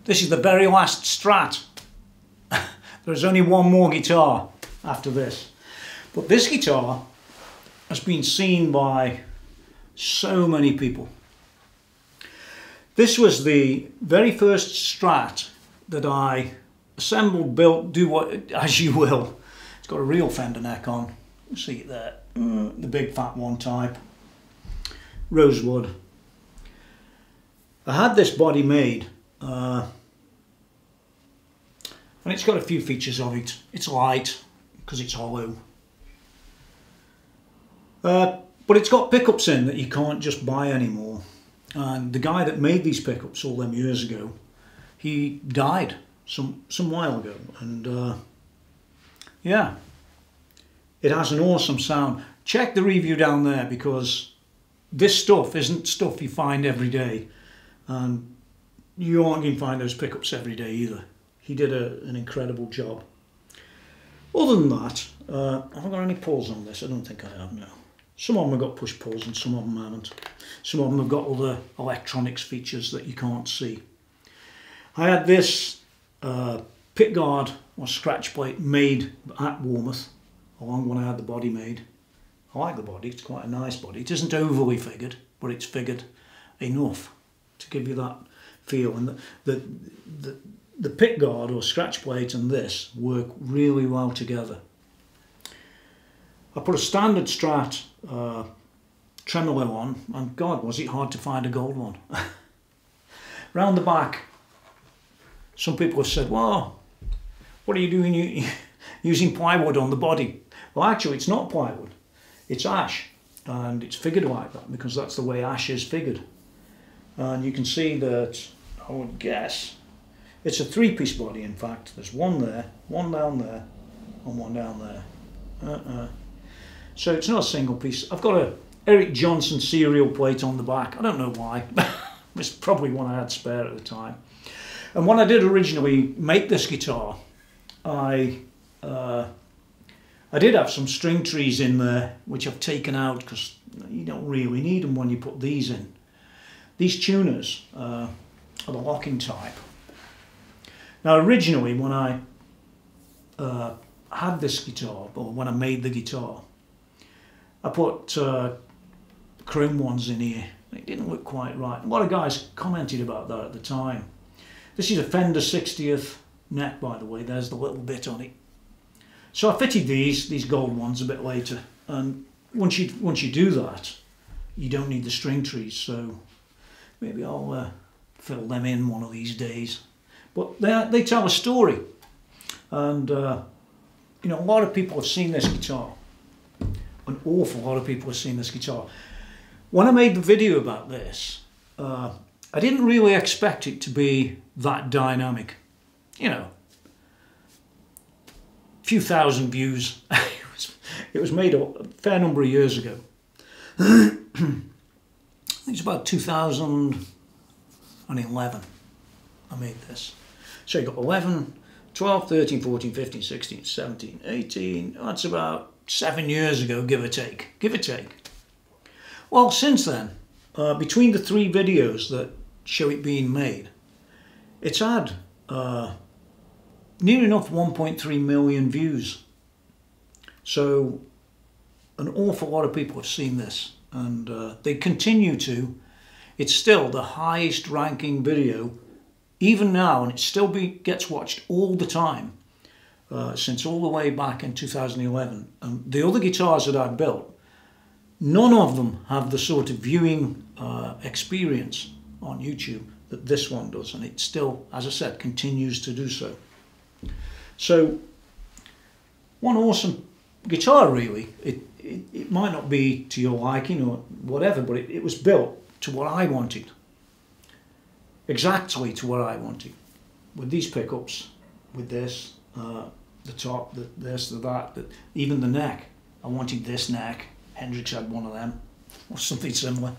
this is the very last Strat. There's only one more guitar after this. But this guitar has been seen by so many people. This was the very first Strat that I assembled, built, do what as you will. It's got a real Fender neck on. You see it there, the big fat one type, Rosewood. I had this body made, and it's got a few features of it. It's light because it's hollow, but it's got pickups in that you can't just buy anymore. And the guy that made these pickups all them years ago, he died some while ago, and yeah, it has an awesome sound. Check the review down there, because this stuff isn't stuff you find every day. And you aren't going to find those pickups every day either. He did an incredible job. Other than that, I haven't got any pulls on this. I don't think I have, no. Some of them have got push pulls and some of them haven't. Some of them have got other electronics features that you can't see. I had this pit guard or scratch plate made at Warmoth, along when I had the body made. I like the body, it's quite a nice body. It isn't overly figured, but it's figured enough to give you that feel, and the pick guard or scratch plate and this work really well together. I put a standard Strat tremolo on, and God, was it hard to find a gold one. Round the back, some people have said, "Well, what are you doing using plywood on the body?" Well, actually, it's not plywood; it's ash, and it's figured like that because that's the way ash is figured. And you can see that, I would guess, it's a three-piece body, in fact. There's one there, one down there, and one down there. So it's not a single piece. I've got a Eric Johnson serial plate on the back. I don't know why. It's probably one I had spare at the time. And when I did originally make this guitar, I did have some string trees in there, which I've taken out because you don't really need them when you put these in. These tuners are the locking type. Now originally when I had this guitar, or when I made the guitar, I put chrome ones in here. It didn't look quite right. A lot of guys commented about that at the time. This is a Fender 60th neck, by the way. There's the little bit on it. So I fitted these gold ones a bit later. And once you do that, you don't need the string trees, so maybe I'll fill them in one of these days. But they tell a story. And, you know, a lot of people have seen this guitar. An awful lot of people have seen this guitar. When I made the video about this, I didn't really expect it to be that dynamic. You know, a few thousand views. It was made a fair number of years ago. I think it's about 2011 I made this. So you've got 11, 12, 13, 14, 15, 16, 17, 18, that's about 7 years ago, give or take. Well, since then, between the three videos that show it being made, it's had near enough 1.3 million views. So an awful lot of people have seen this, and they continue to. It's still the highest ranking video even now, and it still gets watched all the time since all the way back in 2011. And the other guitars that I've built, none of them have the sort of viewing experience on YouTube that this one does, and it still, as I said, continues to do so. So one awesome guitar, really. It might not be to your liking or whatever, but it was built to what I wanted, exactly to what I wanted, with these pickups, with this, the top, the this, the that, even the neck. I wanted this neck. Hendrix had one of them or something similar,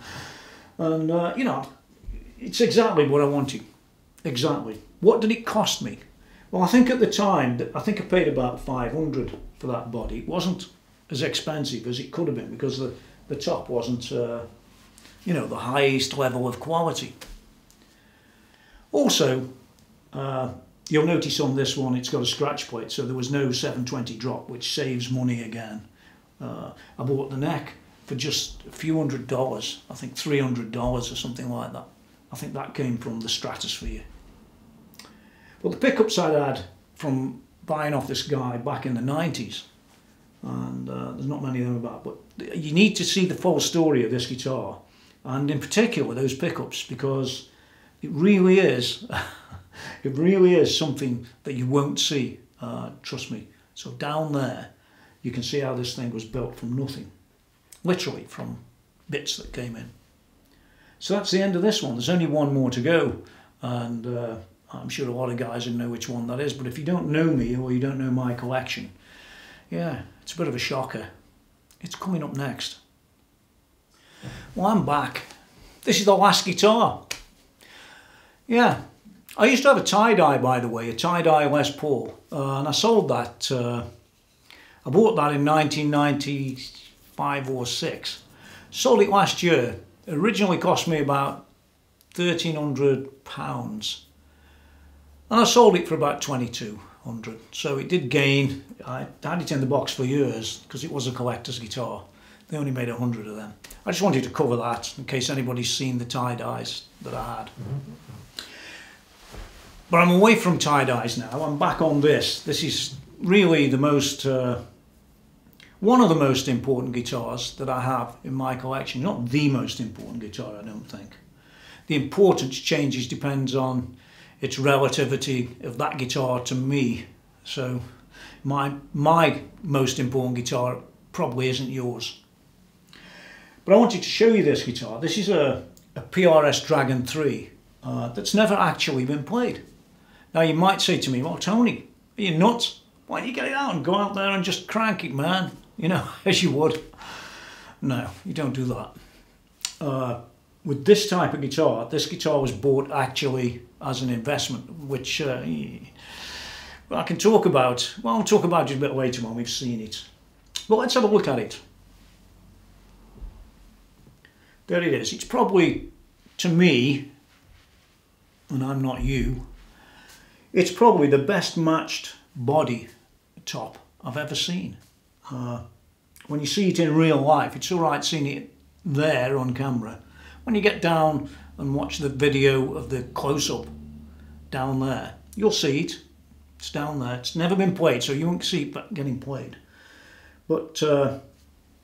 and you know, it's exactly what I wanted, exactly. What did it cost me? Well, I think at the time, I think I paid about 500 for that body. It wasn't as expensive as it could have been because the top wasn't, you know, the highest level of quality. Also, you'll notice on this one it's got a scratch plate, so there was no 720 drop, which saves money again. I bought the neck for just a few $100, I think $300 or something like that. I think that came from the Stratosphere. Well, the pickups I'd had from buying off this guy back in the 90s, and there's not many of them about, but you need to see the full story of this guitar, and in particular those pickups, because it really is something that you won't see, trust me. So down there you can see how this thing was built from nothing, literally from bits that came in. So that's the end of this one. There's only one more to go, and I'm sure a lot of guys will know which one that is, but if you don't know me or you don't know my collection, yeah, it's a bit of a shocker. It's coming up next. Well, I'm back. This is the last guitar. Yeah, I used to have a tie-dye, by the way, a tie-dye Les Paul, and I sold that, I bought that in 1995 or 6. Sold it last year. It originally cost me about £1,300. And I sold it for about £2,200, so it did gain. I had it in the box for years because it was a collector's guitar. They only made 100 of them. I just wanted to cover that in case anybody's seen the tie-dyes that I had. But I'm away from tie-dyes now. I'm back on this. This is really the most, one of the most important guitars that I have in my collection. Not the most important guitar, I don't think. The importance changes, depends on its relativity of that guitar to me. So my most important guitar probably isn't yours. But I wanted to show you this guitar. This is a PRS Dragon 3 that's never actually been played. Now you might say to me, well, Tony, are you nuts? Why don't you get it out and go out there and just crank it, man? You know, as you would. No, you don't do that. With this type of guitar, this guitar was bought actually as an investment, which I can talk about. Well, I'll talk about it a bit later when we've seen it. But let's have a look at it. There it is. It's probably, to me, and I'm not you, it's probably the best matched body top I've ever seen. When you see it in real life, it's all right seeing it there on camera. When you get down and watch the video of the close-up down there, you'll see it. It's down there. It's never been played, so you won't see it getting played. But,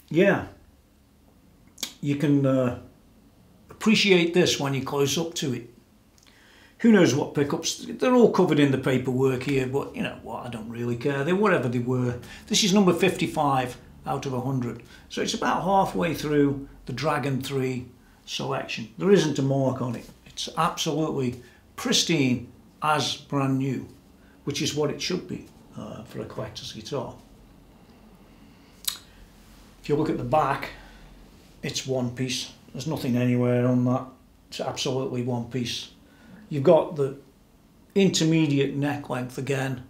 yeah, you can appreciate this when you close up to it. Who knows what pickups? They're all covered in the paperwork here, but you know what? I don't really care. They were whatever they were. This is number 55 out of 100. So it's about halfway through the Dragon 3 selection. There isn't a mark on it. It's absolutely pristine as brand new, which is what it should be for a collector's guitar. If you look at the back, it's one piece. There's nothing anywhere on that. It's absolutely one piece. You've got the intermediate neck length again.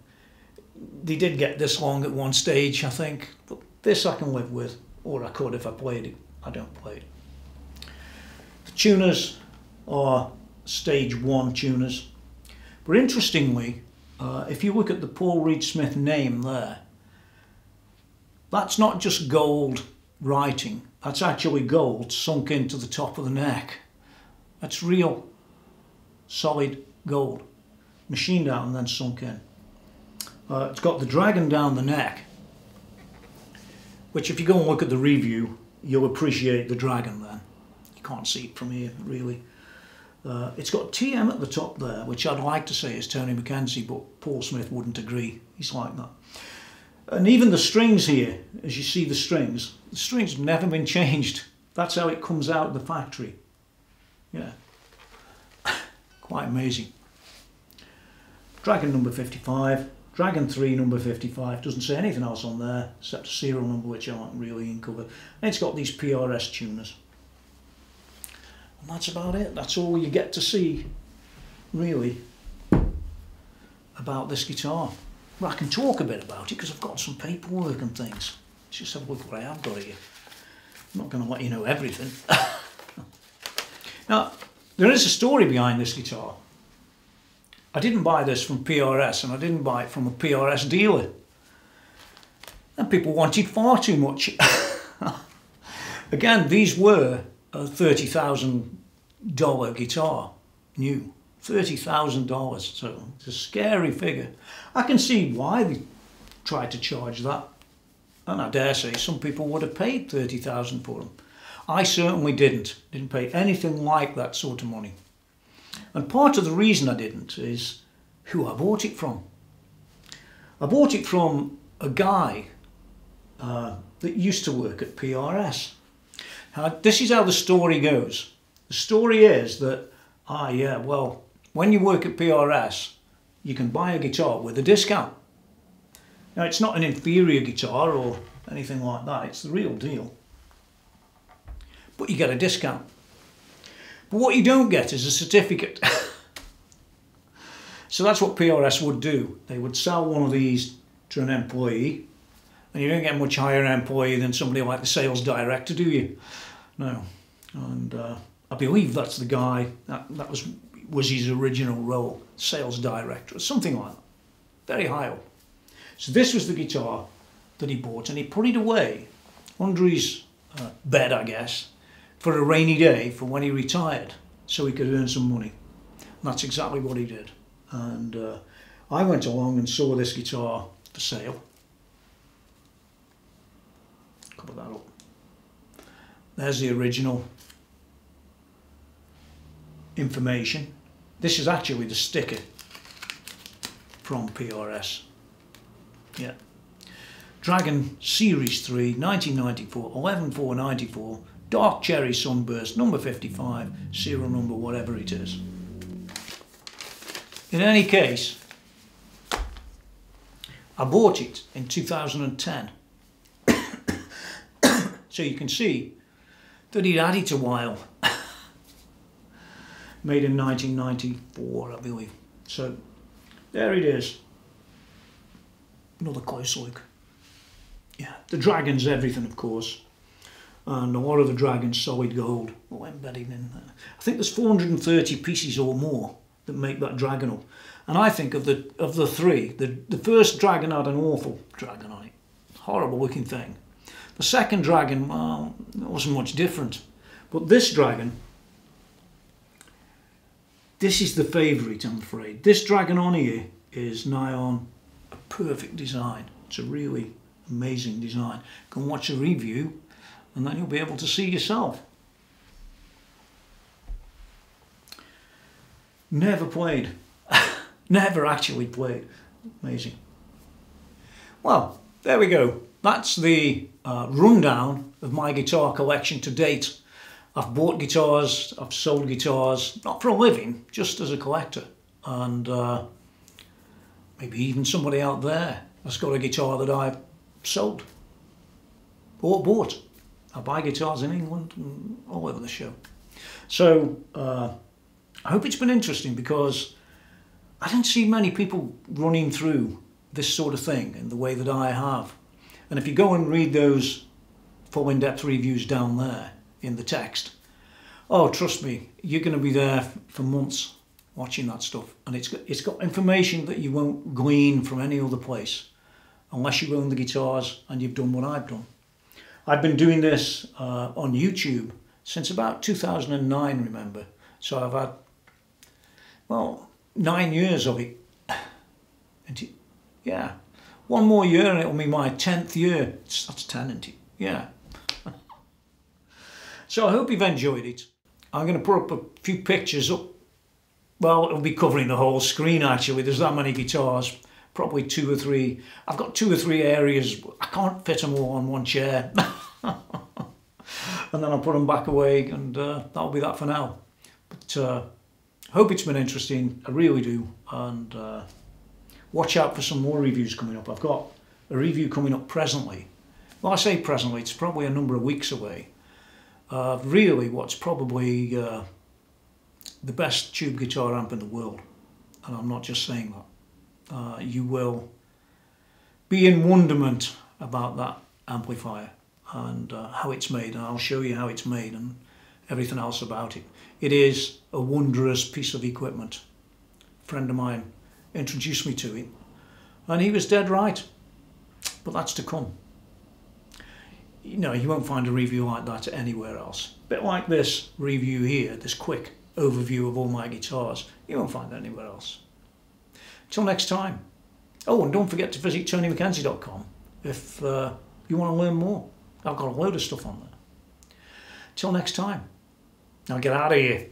They did get this long at one stage, I think. But this I can live with, or I could if I played it. I don't play it. The tuners are stage one tuners. But interestingly, if you look at the Paul Reed Smith name there, that's not just gold writing. That's actually gold sunk into the top of the neck. That's real solid gold, machined out and then sunk in. It's got the Dragon down the neck, which if you go and look at the review, you'll appreciate the Dragon then. You can't see it from here, really. It's got TM at the top there, which I'd like to say is Tony McKenzie, but Paul Smith wouldn't agree. He's like that. And even the strings here, as you see the strings have never been changed. That's how it comes out of the factory. Yeah, quite amazing. Dragon number 55. Dragon 3 number 55, doesn't say anything else on there except a serial number, which I haven't really uncovered. And it's got these PRS tuners. And that's about it. That's all you get to see, really, about this guitar. Well, I can talk a bit about it because I've got some paperwork and things. Let's just have a look what I have got here. I'm not going to let you know everything. Now, there is a story behind this guitar. I didn't buy this from PRS, and I didn't buy it from a PRS dealer. And people wanted far too much. Again, these were a $30,000 guitar, new. $30,000, so it's a scary figure. I can see why they tried to charge that. And I dare say some people would have paid $30,000 for them. I certainly didn't pay anything like that sort of money. And part of the reason I didn't is who I bought it from. I bought it from a guy that used to work at PRS. Now, this is how the story goes. The story is that, well, when you work at PRS, you can buy a guitar with a discount. Now, it's not an inferior guitar or anything like that. It's the real deal. But you get a discount. But what you don't get is a certificate. So that's what PRS would do. They would sell one of these to an employee, and you don't get much higher employee than somebody like the sales director, do you? No. And I believe that's the guy, that was his original role, sales director, or something like that. Very high up. So this was the guitar that he bought, and he put it away under his bed, I guess, for a rainy day, for when he retired, so he could earn some money. And that's exactly what he did. And I went along and saw this guitar for sale. Cover that up. There's the original information. This is actually the sticker from PRS. Yeah. Dragon Series 3, 1994, 11/4/94. Dark Cherry Sunburst, number 55, serial number, whatever it is. In any case, I bought it in 2010. So you can see that he'd had it a while. Made in 1994, I believe. So there it is. Another close look. Yeah, the Dragon's everything, of course. And a lot of the Dragon's solid gold embedded in there. I think there's 430 pieces or more that make that Dragon up. And I think of the three, the first Dragon had an awful Dragon on it. Horrible looking thing. The second Dragon, well, it wasn't much different. But this Dragon, this is the favourite, I'm afraid. This Dragon on here is nigh on a perfect design. It's a really amazing design. You can watch a review, and then you'll be able to see yourself. Never played. Never actually played. Amazing. Well, there we go. That's the rundown of my guitar collection to date. I've bought guitars, I've sold guitars, not for a living, just as a collector. And maybe even somebody out there has got a guitar that I've sold or bought. I buy guitars in England and all over the show. So I hope it's been interesting, because I don't see many people running through this sort of thing in the way that I have. And if you go and read those full in-depth reviews down there in the text, oh, trust me, you're going to be there for months watching that stuff. And it's got information that you won't glean from any other place unless you own the guitars and you've done what I've done. I've been doing this on YouTube since about 2009, remember. So I've had, well, 9 years of it. And yeah, one more year and it'll be my 10th year. That's 10, isn't it? Yeah. So I hope you've enjoyed it. I'm going to put up a few pictures up. Well, it'll be covering the whole screen, actually. There's that many guitars. Probably two or three. I've got two or three areas. I can't fit them all on one chair. And then I'll put them back away, and that'll be that for now. But hope it's been interesting. I really do. And watch out for some more reviews coming up. I've got a review coming up presently. Well, I say presently, it's probably a number of weeks away. Really, what's probably the best tube guitar amp in the world. And I'm not just saying that. You will be in wonderment about that amplifier and how it's made, and I'll show you how it's made and everything else about it. It is a wondrous piece of equipment. A friend of mine introduced me to it, and he was dead right. But that's to come. You know, you won't find a review like that anywhere else. A bit like this review here, this quick overview of all my guitars, you won't find that anywhere else. Till next time. Oh, and don't forget to visit TonyMcKenzie.com if you want to learn more. I've got a load of stuff on there. Till next time. Now get out of here.